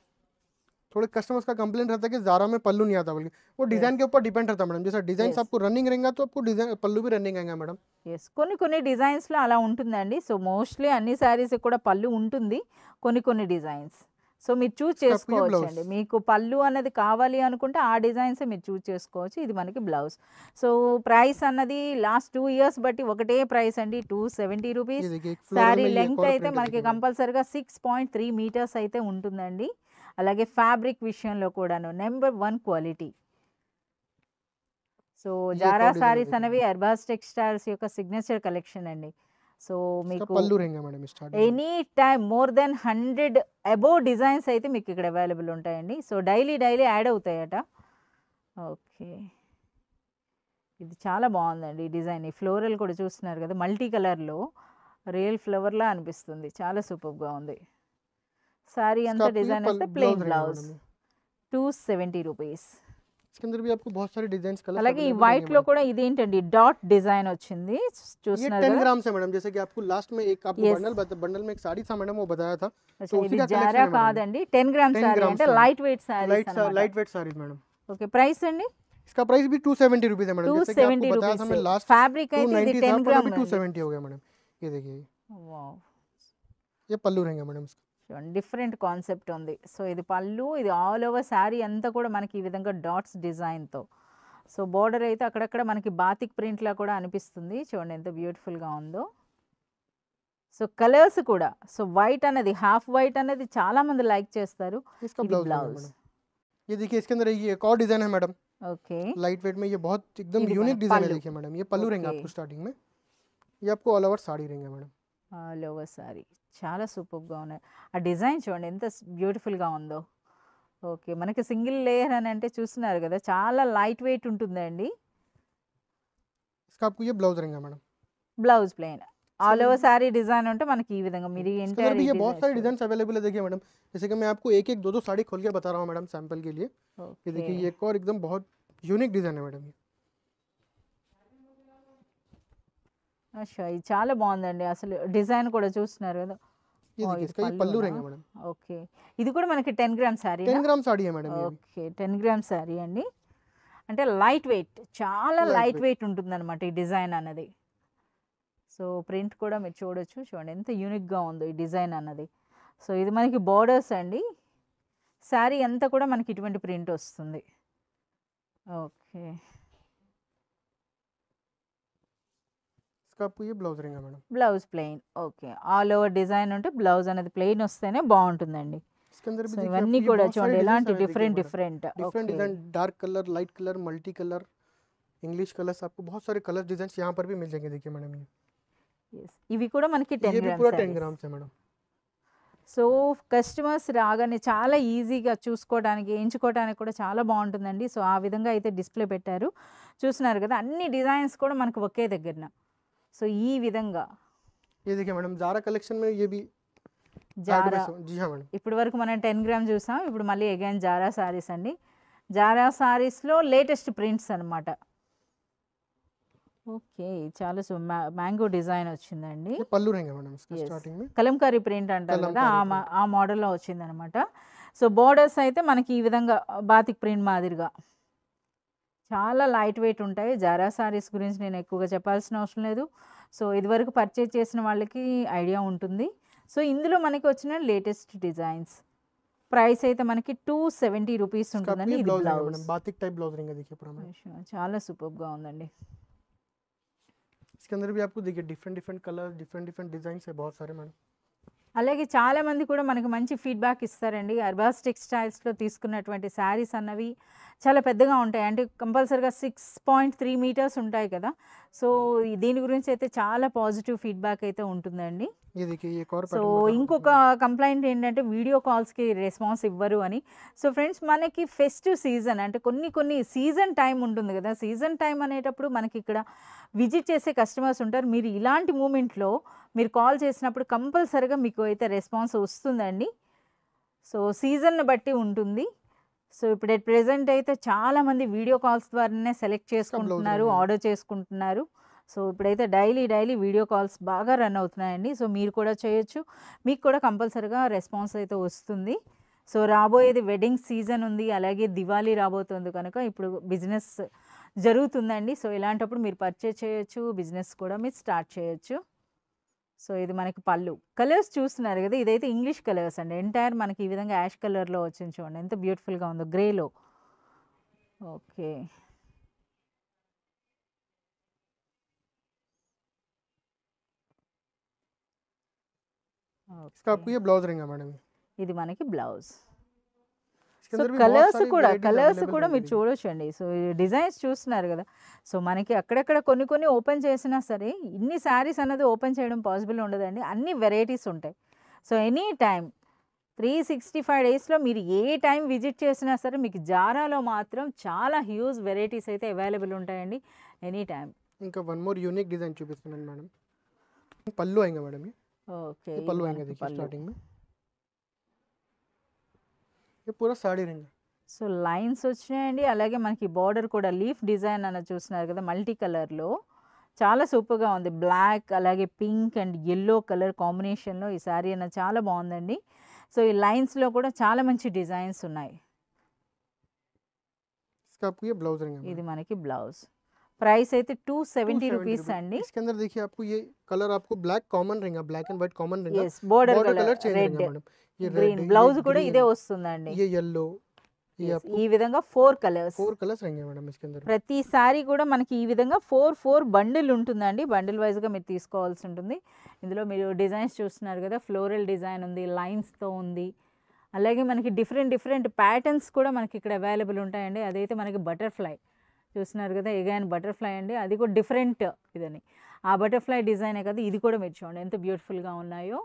थोड़े कस्टमर्स का कंप्लेंट रहता है कि ज़ारा में पल्लू नहीं आता, बल्कि वो डिजाइन के ऊपर डिपेंड रहता है मैडम। जैसा डिजाइन आपको रनिंग रहेगा तो आपको डिजाइन पल्लू भी रनिंग आएगा मैडम। यस, कोई कोई डिजाइन्स लो अला उंटुंदी। सो मोस्टली अन्नी सारीस कूडा पल्लू उंटुंदी, कोई कोई डिजाइन्स सो మీరు చూస్ చేసుకోవొచ్చుండి। మీకు పల్లు అనేది కావాలి అనుకుంటే ఆ డిజైన్స్ మీరు చూస్ చేసుకోవచ్చు। ఇది మనకి బ్లౌజ్। సో ప్రైస్ అన్నది లాస్ట్ टू ఇయర్స్ బట్టి ఒకటే ప్రైస్ అండి two seventy rupees. Sari length అయితే మనకి కంపల్సరీగా सिक्स पॉइंट थ्री మీటర్స్ అయితే ఉంటుందండి। అలాగే ఫ్యాబ్రిక్ విషయంలో కూడాను number one quality. So Zara saris అనేవి అర్బాజ్ టెక్స్టైల్స్ యొక్క సిగ్నేచర్ కలెక్షన్ అండి। సో మీకు పల్లు రంగ madam start any time more than hundred above designs అయితే మీకు ఇక్కడ అవైలబుల్ ఉంటాయండి। సో డైలీ డైలీ యాడ్ అవుతాయట। ఓకే, ఇది చాలా బాగుందండి డిజైన్। ఈ ఫ్లోరల్ కూడా చూస్తున్నారు కదా, మల్టీ కలర్లో రియల్ ఫ్లవర్లా అనిపిస్తుంది, చాలా సూపర్గా ఉంది। సారీ అంతా డిజైన్ అంతా ప్లెయిన్ బ్లౌజ్ टू सेवेंटी రూపాయస్। इसके अंदर भी आपको बहुत सारे डिजाइन्स कलर अलगे व्हाइट लो कोड़ा इदे इंटेंडी डॉट डिजाइन వచ్చింది। ये टेन ग्राम से मैडम, जैसे कि आपको लास्ट में एक आपको बंडल बंडल में एक साड़ी था मैडम वो बताया था। अच्छा, तो उसी जारा కాదండి टेन ग्राम साड़ी అంటే light weight sari. Light light weight sari madam. Okay, price అండి इसका प्राइस भी टू सेवेंटी रुपीस है मैडम। जैसे कि आपको बताया था मैं लास्ट फैब्रिक है इदे टेन ग्राम में टू सेवेंटी हो गया मैडम। ये देखिए, वाओ, ये पल्लू रहेगा मैडम। इसका डिफरेंट कांसेप्ट ఉంది। सो ఇది పల్లు, ఇది ఆల్ ఓవర్ సారీ అంతా కూడా మనకి ఈ విధంగా డాట్స్ డిజైన్ తో। సో బోర్డర్ అయితే అక్కడక్కడ మనకి బాతిక్ ప్రింట్ లా కూడా అనిపిస్తుంది। చూడండి ఎంత బ్యూటిఫుల్ గా ఉందో। సో కలర్స్ కూడా, సో వైట్ అనేది హాఫ్ వైట్ అనేది చాలా మంది లైక్ చేస్తారు। इसका ब्लाउज ये देखिए, इसके अंदर ये एक और डिजाइन है मैडम। ओके, लाइट वेट में ये बहुत एकदम यूनिक डिजाइन है। देखिए मैडम, ये पल्लू रहेगा आपको स्टार्टिंग में, ये आपको ऑल ओवर साड़ी रहेगा मैडम। ఆల్ ఓవర్ సారీ చాలా సూపర్గా ఉన్నాయి। ఆ డిజైన్ చూడండి ఎంత బ్యూటిఫుల్గా ఉందో। ఓకే, మనకి సింగిల్ లేయర్ అని అంటే చూస్తున్నారు కదా చాలా లైట్ వెయిట్ ఉంటుందండి। ఇస్కాప్కు ఈ బ్లౌజ్ రంగా madam, blouse plain all over sari design ఉంటే మనకి ఈ విధంగా మిరి ఎంటైర్ ये बहुत सारे डिजाइन अवेलेबल है। देखिए मैडम, जैसे कि मैं आपको एक एक दो दो साड़ी खोल के बता रहा हूं मैडम सैंपल के लिए। ये देखिए, ये एक और एकदम बहुत यूनिक डिजाइन है मैडम। ये अच्छा, ये చాలా బాగుందండి అసలు డిజైన్ కూడా చూస్తున్నారు కదా। ఇది ఇస్కా ఈ పల్లు రంగ మేడం। ఓకే, ఇది కూడా మనకి ten gram sari. Ten gram sari ఏ madam. Okay, ten gram sari అండి, అంటే లైట్ వెయిట్, చాలా లైట్ వెయిట్ ఉంటుందన్నమాట ఈ డిజైన్ అనేది। సో ప్రింట్ కూడా మీరు చూడొచ్చు, చూడండి ఎంత యూనిక్ గా ఉందో ఈ డిజైన్ అనేది। సో ఇది మనకి బోర్డర్స్ అండి, సారీ అంతా కూడా మనకి ఇటువంటి ప్రింట్ వస్తుంది। ఓకే, आपको ये ब्लाउज रहेगा madam, blouse plain. Okay, all over design ఉంటే బ్లౌజ్ అనేది ప్లేన్ వస్తేనే బాగుంటుందండి। इसके अंदर भी देखिए అన్ని కూడా చూడండి ఎలాంటి different different different design, dark colour, light colour, multi colour, English colours, आपको बहुत सारे कलर डिजाइंस यहां पर भी मिल जाएंगे। देखिए मैडम, ये ఇవి కూడా మనకి टेन గ్రామ్స్, ఇది కూడా ten grams madam. So customers రాగానే చాలా ఈజీగా చూసుకోవడానికి ఎంచుకోవడానికి కూడా చాలా బాగుంటుందండి। సో ఆ విధంగా అయితే డిస్ప్లే పెట్టారు చూస్తున్నారు కదా, అన్ని డిజైన్స్ కూడా మనకు ఒకే దగ్గరన। सो ये विधंगा ये देखिए मैडम, जारा कलेक्शन में ये भी जारा। जी हाँ मैडम, इप्पటి వరకు మనం टेन గ్రామ్ చూసాం, ఇప్పుడు మళ్ళీ అగైన్ जारा సారీస్ అండి। जारा సారీస్ లో లేటెస్ట్ ప్రింట్స్ అన్నమాట। ఓకే, చాలా సో మ్యాంగో డిజైన్ వచ్చిందండి। ఈ పల్లు రంగ మేడం, స్టార్టింగ్ లో కలంకారీ ప్రింట్ అంటారు కదా ఆ మోడల్ లో వచ్చింది అన్నమాట। సో బోర్డర్స్ అయితే మనకి ఈ విధంగా బాతిక్ ప్రింట్ మాదిరిగా చాలా లైట్ వెయిట్ ఉంటాయి। జారా సారీస్ గురించి నేను ఎక్కువగా చెప్పాల్సిన అవసరం లేదు। సో ఇదివరకు పర్చేజ్ చేసిన వాళ్ళకి ఐడియా ఉంటుంది। సో ఇందులో మనకి వచ్చిన లేటెస్ట్ డిజైన్స్ ప్రైస్ అయితే మనకి టూ సెవెంటీ రూపీస్ ఉంటుందండి। ఇది blouse batik type blouse ring देखिए पूरा చాలా సూపర్గా ఉందండి। इसके अंदर भी आपको देखिए different different colour, different different designs है बहुत सारे मैडम। అలాగే చాలా మంది కూడా మనకు మంచి ఫీడ్‌బ్యాక్ ఇస్తారండి। అర్బాజ్ టెక్స్టైల్స్ లో తీసుకున్నటువంటి సారీస్ అన్నవి చాలా పెద్దగా ఉంటాయి, అంటే కంపల్సరీగా सिक्स पॉइंट थ्री మీటర్స్ ఉంటాయి కదా। సో దీని గురించి అయితే చాలా పాజిటివ్ ఫీడ్‌బ్యాక్ అయితే ఉంటుందండి। సో ఇంకొక కంప్లైంట్ ఏంటంటే వీడియో కాల్స్కి రెస్పాన్స్ ఇవ్వరు అని। సో ఫ్రెండ్స్ మనకి ఫెస్టివ్ సీజన్ అంటే కొన్ని కొన్ని సీజన్ టైం ఉంటుంది కదా, సీజన్ టైం అనేటప్పుడు మనకి ఇక్కడ విజిట్ చేసే కస్టమర్స్ ఉంటారు। మీరు ఇలాంటి మూమెంట్లో మీరు కాల్ చేసినప్పుడు కంపల్సరీగా మీకు అయితే రెస్పాన్స్ వస్తుందండి। సో సీజన్ని బట్టి ఉంటుంది। సో ఇప్పుడు ఎట్ ప్రెజెంట్ అయితే చాలా మంది వీడియో కాల్స్ ద్వారానే సెలెక్ట్ చేసుకుంటున్నారు, ఆర్డర్ చేసుకుంటున్నారు. సో ఇప్పుడైతే డైలీ డైలీ వీడియో కాల్స్ బాగా రన్ అవుతున్నాయండి. సో మీరు కూడా చేయొచ్చు, మీకు కూడా కంపల్సరీగా రెస్పాన్స్ అయితే వస్తుంది. సో రాబోయేది వెడ్డింగ్ సీజన్ ఉంది, అలాగే దివాళీ రాబోతుంది కనుక ఇప్పుడు బిజినెస్ జరుగుతుందండి. సో ఇలాంటప్పుడు మీరు పర్చేజ్ చేయొచ్చు, బిజినెస్ కూడా మీరు స్టార్ట్ చేయొచ్చు. సో ఇది మనకి పళ్ళు కలర్స్ చూస్తున్నారు కదా, ఇదైతే ఇంగ్లీష్ కలర్స్ అండి. ఎంటైర్ మనకి ఈ విధంగా యాష్ కలర్లో వచ్చింది, చూడండి ఎంత బ్యూటిఫుల్గా ఉందో, గ్రేలో. ఓకే, इसका आपको ये ब्लाउज रहेगा मैडम, ఇది మనకి బ్లౌజ్. సో కలర్స్ కూడా కలర్స్ కూడా మీరు చూడొచ్చండి. సో డిజైన్స్ చూస్తున్నారు కదా, సో మనకి అక్కడక్కడ కొన్ని కొన్ని ఓపెన్ చేసినా సరే ఇన్ని శారీస్ అనేది ఓపెన్ చేయడం పాసిబుల్ ఉండదండి, అన్ని వెరైటీస్ ఉంటాయి. So any time three sixty five డేస్లో మీరు ఏ టైం విజిట్ చేసినా సరే మీకు జారాలో మాత్రం చాలా హ్యూజ్ వెరైటీస్ అయితే అవైలబుల్ ఉంటాయండి ఎనీ టైం. ఇంకా వన్ మోర్ యూనిక్ డిజైన్ చూపిస్తున్నాను మేడం, పళ్ళు అయిందా మేడం? ఓకే, పళ్ళు అయిందా देखिए स्टार्टिंग में ये पूरा साड़ी रहेगा. సో లైన్స్ వచ్చాయండి, అలాగే మనకి బార్డర్ కూడా లీఫ్ డిజైన్ అన్న చూస్తున్నారు కదా మల్టీ కలర్లో, చాలా సూపర్గా ఉంది. బ్లాక్ అలాగే పింక్ అండ్ ఎల్లో కలర్ కాంబినేషన్లో ఈ శారీ అన్న చాలా బాగుందండి. సో ఈ లైన్స్లో కూడా చాలా మంచి డిజైన్స్ ఉన్నాయి. ఇది మనకి బ్లౌజ్ ప్రైస్ అయితే టూ సెవెంటీ రూపీస్ అండి. Border colour red, green blouse కూడా ఇదే వస్తుందండి. ఈ విధంగా ఫోర్ కలర్స్ ప్రతి సారీ కూడా మనకి ఈ విధంగా ఫోర్ ఫోర్ బండిల్ ఉంటుందండి. బండిల్ వైజ్ గా మీరు తీసుకోవాల్సి ఉంటుంది. ఇందులో మీరు డిజైన్స్ చూస్తున్నారు కదా, ఫ్లోరల్ డిజైన్ ఉంది, లైన్స్ తో ఉంది, అలాగే మనకి డిఫరెంట్ డిఫరెంట్ ప్యాటర్న్స్ కూడా మనకి ఇక్కడ అవైలబుల్ ఉంటాయండి. అదైతే మనకి బటర్ఫ్లై చూస్తున్నారు కదా, ఎగైన్ బటర్ఫ్లై అండి, అది కూడా డిఫరెంట్ ఇదని ఆ బటర్ఫ్లై డిజైనే కదా. ఇది కూడా మీరు చూడండి ఎంత బ్యూటిఫుల్గా ఉన్నాయో.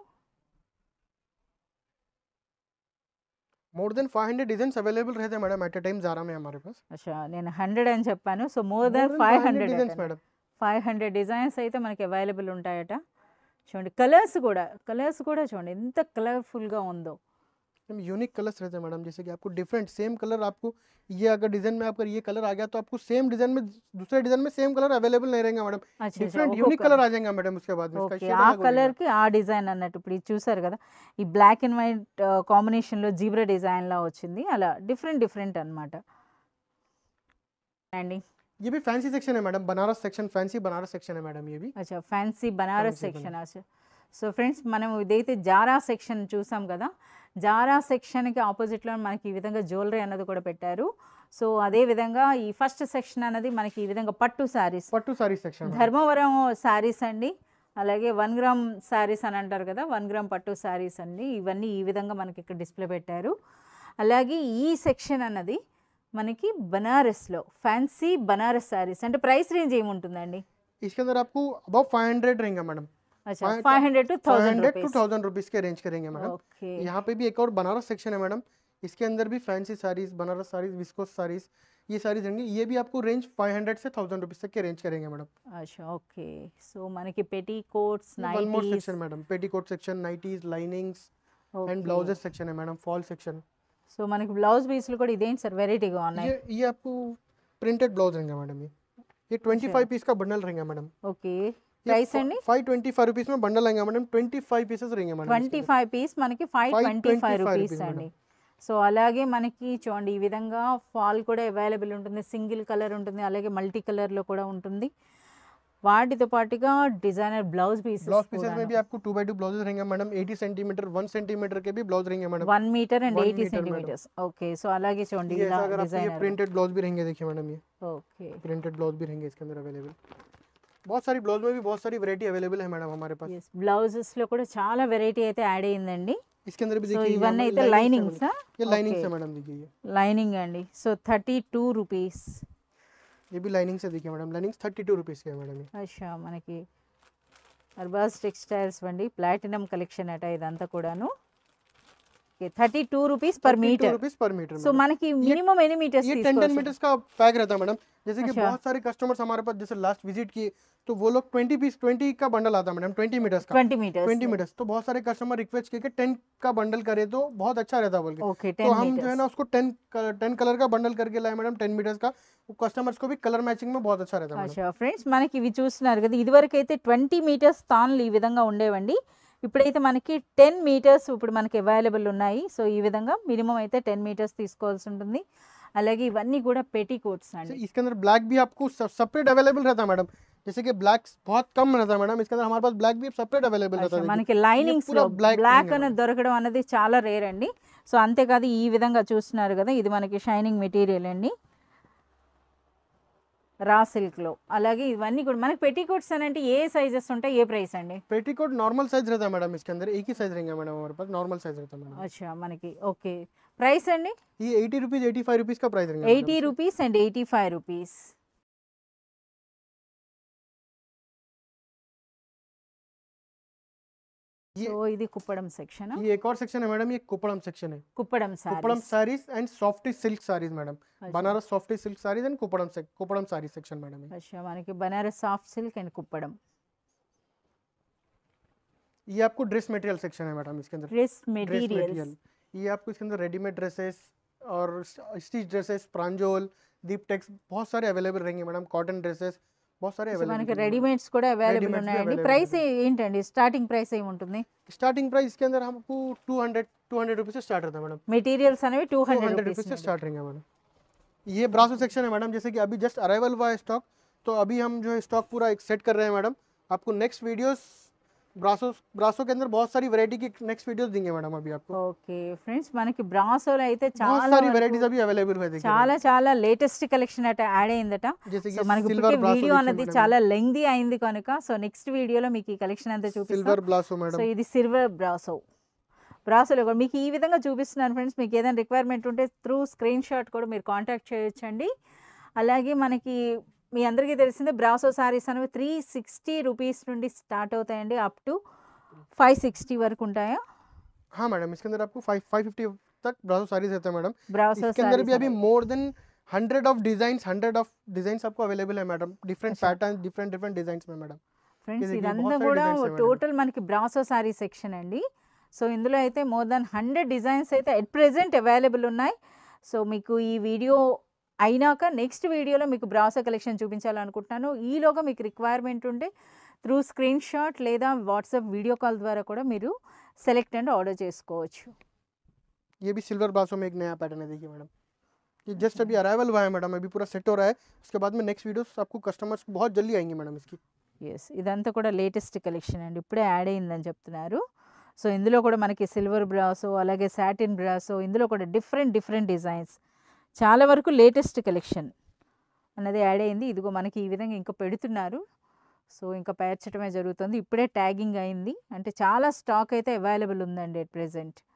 More than five hundred designs available रहते madam at a time Zara में हमारे पास. अच्छा, నేను హండ్రెడ్ అని చెప్పాను, so more than five hundred designs madam, five hundred designs అయితే మనకి అవైలబుల్ ఉంటాయట. చూడండి కలర్స్ కూడా కలర్స్ కూడా చూడండి ఎంత కలర్ఫుల్ గా ఉందో. हम यूनिक कलर्स रहते हैं मैडम, जैसे कि आपको डिफरेंट सेम कलर, आपको ये अगर डिजाइन में आपका ये कलर आ गया तो आपको सेम डिजाइन में दूसरे डिजाइन में सेम कलर अवेलेबल नहीं रहेगा मैडम. डिफरेंट यूनिक कलर आ जाएगा मैडम. उसके बाद में इसका शेड आ कलर के आ डिजाइन అన్నట్టు ఇప్పుడు చూసారు కదా, ఈ బ్లాక్ అండ్ వైట్ కాంబినేషన్ లో జీబ్రా డిజైన్ లా వచ్చింది, అలా డిఫరెంట్ డిఫరెంట్ అన్నమాట అండి. ये भी फैंसी सेक्शन है madam, Banaras section, fancy Banaras section है मैडम ये भी. अच्छा, फैंसी बनारस सेक्शन. अच्छा, సో ఫ్రెండ్స్ మనం ఇదైతే జారా సెక్షన్ చూసాం కదా, జారా సెక్షన్కి ఆపోజిట్లో మనకి ఈ విధంగా జ్యువెలరీ అన్నది కూడా పెట్టారు. సో అదే విధంగా ఈ ఫస్ట్ సెక్షన్ అనేది మనకి ఈ విధంగా పట్టు శారీస్, పట్టు శారీ సెక్షన్, ధర్మవరం శారీస్ అండి, అలాగే వన్ గ్రామ్ శారీస్ అని అంటారు కదా, వన్ గ్రామ్ పట్టు శారీస్ అండి. ఇవన్నీ ఈ విధంగా మనకి ఇక్కడ డిస్ప్లే పెట్టారు. అలాగే ఈ సెక్షన్ అన్నది మనకి బనారస్లో ఫ్యాన్సీ బనారస్ శారీస్. అంటే ప్రైస్ రేంజ్ ఏముంటుందండి? अच्छा, five hundred to one thousand rupees के रेंज करेंगे मैडम. okay. यहाँ पे भी एक और बनारस सेक्शन है मैडम, इसके अंदर भी फैंसी साड़ीज, बनारस साड़ीज, विस्कोस साड़ीज, ये साड़ीज रहेंगी. ये भी आपको रेंज five hundred से one thousand रुपीस तक के रेंज करेंगे मैडम. अच्छा, ओके. सो माने कि petticoats, nighties, one more section madam, petticoat section, nighties, linings and blouses section है मैडम, फॉल सेक्शन. सो माने कि ब्लाउज भी इसलो कोड इदेन सर वैरायटी का ऑनलाइन. ये ये आपको प्रिंटेड ब्लाउज रहेगा मैडम, ये ये twenty-five पीस का बंडल रहेगा मैडम. ओके, ప్రైస్ అండి five twenty-five రూపాయస్ మే బండల్ లంగా మేడం, twenty-five పీసెస్ రింగే మేడం, twenty-five పీస్ మనకి five twenty-five రూపాయస్ అండి. సో అలాగే మనకి చూడండి ఈ విధంగా ఫాల్ కూడా అవైలబుల్ ఉంటుంది, సింగిల్ కలర్ ఉంటుంది, అలాగే మల్టీ కలర్ లో కూడా ఉంటుంది. వాటితో పాటుగా designer blouse pieces, blouse pieces మే బి ఆప్కో two by two బ్లౌజెస్ రింగే madam, eighty centimetre, one centimetre కే బి బ్లౌజ్ రింగే madam, one metre and eighty centimetres. Okay, so అలాగే చూడండి ఇలా డిజైనర్ ప్రింటెడ్ బ్లౌజ్ బి రింగే. देखिए మేడం, ये ఓకే ప్రింటెడ్ బ్లౌజ్ బి రింగే, इसके अंदर अवेलेबल बहुत सारी ब्लाउज में भी बहुत सारी वैरायटी अवेलेबल है मैडम हमारे पास. यस, ब्लाउजेस లో కూడా చాలా వెరైటీ అయితే యాడ్ అయ్యిందండి. इसके अंदर भी देखिए ఇవన్నీ అయితే లైనింగ్స్, ये లైనింగ్స్ है मैडम. देखिए ये లైనింగ్ అండి, సో thirty-two రూపాయస్. ये भी లైనింగ్స్ है, देखिए मैडम, లైనింగ్స్ thirty-two రూపాయస్ के मैडम. अच्छा, మనకి అర్బాజ్ టెక్స్టైల్స్ వండి ప్లాటినం కలెక్షన్ అట ఇదంతా కూడాను. ओके थर्टी टू रुपीज पर मीटर रुपीज पर मीटर। सो माने कि मिनिमम एनी मीटर ये टेन टेन मीटर्स का पैक रहता है मैडम। जैसे कि बहुत सारे कस्टमर्स हमारे पास जैसे लास्ट विजिट किए तो वो लोग ट्वेंटी पीस ट्वेंटी का बंडल आता है मैडम, ट्वेंटी मीटर्स का ट्वेंटी मीटर्स ट्वेंटी मीटर्स। तो बहुत सारे कस्टमर रिक्वेस्ट किए कि टेन का बंडल करे तो बहुत अच्छा रहता बोल के। okay, तो हम जो है ना उसको टेन टेन कलर का बंडल करके लाए मैडम, टेन मीटर्स का। कस्टमर्स को भी कलर मैचिंग में बहुत अच्छा रहता है। अच्छा फ्रेंड्स మనకి ఇవి చూస్తున్నారు కదా, ఇదివరకు అయితే ట్వంటీ మీటర్స్ తాన్లు ఈ విధంగా ఉండేవండి, ఇప్పుడైతే మనకి టెన్ మీటర్స్ ఇప్పుడు మనకి అవైలబుల్ ఉన్నాయి। సో ఈ విధంగా మినిమం అయితే టెన్ మీటర్స్ తీసుకోవాల్సి ఉంటుంది। అలాగే ఇవన్నీ కూడా पेटीकोट्स అండి। इसके अंदर ब्लैक भी आपको सेपरेट अवेलेबल रहता है मैडम, जैसे कि ब्लैक बहुत कम रहता है मैडम। इसके अंदर हमारे पास ब्लैक भी सेपरेट अवेलेबल रहता है। మనకి లైనింగ్స్ లో బ్లాక్ అనే దొరకడం అనేది చాలా రేర్ అండి। సో అంతే కాదు ఈ విధంగా చూస్తున్నారు కదా, ఇది మనకి షైనింగ్ మెటీరియల్ అండి రా సిల్క్ లో। అలాగే ఇవన్నీ కూడా మనకి पेटीकोट्स అంటే ఏ సైజెస్ ఉంటాయి, ఏ ప్రైస్ అండి? पेटीकोट नॉर्मल साइज रहता है मैडम, इसके अंदर एक ही साइज रहेगा मैडम हमारे पास, नॉर्मल साइज रहता है मैडम। अच्छा మనకి ఓకే ప్రైస్ అండి ఈ eighty rupees eighty five rupees का प्राइस रहेगा, eighty rupees and eighty five rupees. तो ये कुपड़म सेक्शन है, ये एक और सेक्शन है मैडम, ये कुपड़म सेक्शन है। Kuppadam saris, Kuppadam saris and softy silk saris madam. Banaras softy silk saris and Kuppadam से कुपड़म सारी सेक्शन मैडम। अच्छा माने कि Banaras soft silk and Kuppadam. ये आपको ड्रेस मटेरियल सेक्शन है मैडम, इसके अंदर ड्रेस मटेरियल ये आपको इसके अंदर रेडीमेड ड्रेसेस और स्टिच ड्रेसेस, प्रांजोल, दीपटेक्स बहुत सारे अवेलेबल रहेंगे मैडम। कॉटन ड्रेसेस बहुत सारे अवेलेबल हैं। रेडीमेड्स కూడా अवेलेबल ఉన్నాయండి। ప్రైస్ ఏంటండి? స్టార్టింగ్ ప్రైస్ ఏం ఉంటుంది? స్టార్టింగ్ ప్రైస్ కి అందరం हमको two hundred two hundred rupees start అవుతా మేడం। మెటీరియల్స్ అనేవి टू हंड्रेड రూపాయస్ స్టార్ట్ रहेंगे మేడం। ये ब्रासो सेक्शन है मैडम, जैसे कि अभी जस्ट अराइवल हुआ है स्टॉक, तो अभी हम जो है स्टॉक पूरा एक सेट कर रहे हैं मैडम। आपको नेक्स्ट वीडियोस ब्रासो ब्रासो के अंदर बहुत सारी वैरायटी की नेक्स्ट वीडियोस देंगे मैडम अभी आपको। ओके फ्रेंड्स మనకి బ్రాసో లో అయితే చాలా सारी वैरायटीज अभी अवेलेबल है। देखिए చాలా చాలా లేటెస్ట్ కలెక్షన్ అట యాడ్ అయ్యిందట। సో మనకి వీడియో అనేది చాలా లెంగ్తీ అయింది కనుక సో నెక్స్ట్ వీడియోలో మీకు ఈ కలెక్షన్ అంతా చూపిస్తాం। సిల్వర్ బ్రాసో మేడం, సో ఇది సిల్వర్ బ్రాసో। బ్రాసోలో కూడా మీకు ఈ విధంగా చూపిస్తున్నాను ఫ్రెండ్స్। మీకు ఏదైనా రిక్వైర్మెంట్ ఉంటే త్రూ స్క్రీన్ షాట్ కూడా మీరు కాంటాక్ట్ చేయొచ్చండి। అలాగే మనకి మీ అందరికీ తెలిసిందే బ్రాసో సారీస్ అనేవి త్రీ సిక్స్టీ రూపీస్ నుండి స్టార్ట్ అవుతాయండి, అప్ టు ఫైవ్ సిక్స్టీ వరకు ఉంటాయా? హా మేడం, इसके अंदर आपको फाइव फाइव फिफ्टी तक ब्रासो सारीज रहता है मैडम। इसके अंदर भी अभी more than hundred of design hundred of design आपको अवेलेबल है madam, different pattern different different design में मैडम। फ्रेंड्स ఇదంతా కూడా టోటల్ మనకి బ్రాసో సారీ సెక్షన్ అండి। సో ఇందులో అయితే మోర్ దెన్ హండ్రెడ్ డిజైన్స్ అయితే ఎట్ ప్రెసెంట్ అవైలబుల్ ఉన్నాయి। సో మీకు ఈ వీడియో అయినాక నెక్స్ట్ వీడియోలో మీకు బ్రాసో కలెక్షన్ చూపించాలనుకుంటున్నాను। ఈలోగా మీకు రిక్వైర్మెంట్ ఉంటే త్రూ స్క్రీన్ షాట్ లేదా వాట్సాప్ వీడియో కాల్ ద్వారా కూడా మీరు సెలెక్ట్ అండ్ ఆర్డర్ చేసుకోవచ్చు। ये भी सिल्वर ब्रासो में एक नया पैटर्न है। देखिए मैडम, ये जस्ट अभी अराइवल हुआ है मैडम, अभी पूरा सेट हो रहा है। उसके बाद में नेक्स्ट वीडियोस आपको कस्टमर्स को बहुत जल्दी आएंगे मैडम इसकी। यस ఇదంతా కూడా లేటెస్ట్ కలెక్షన్ అండి, ఇప్పుడే యాడ్ అయిందని చెప్తున్నారు। సో ఇందులో కూడా మనకి సిల్వర్ బ్రాసో అలాగే సాటిన్ బ్రాసో ఇందులో కూడా డిఫరెంట్ డిఫరెంట్ డిజైన్స్ చాలా వరకు లేటెస్ట్ కలెక్షన్ అనేది యాడ్ అయింది। ఇదిగో మనకి ఈ విధంగా ఇంకా పెడుతున్నారు। సో ఇంకా పేర్చడమే జరుగుతుంది, ఇప్పుడే ట్యాగింగ్ అయింది అంటే చాలా స్టాక్ అయితే అవైలబుల్ ఉందండి ఎట్ ప్రెసెంట్।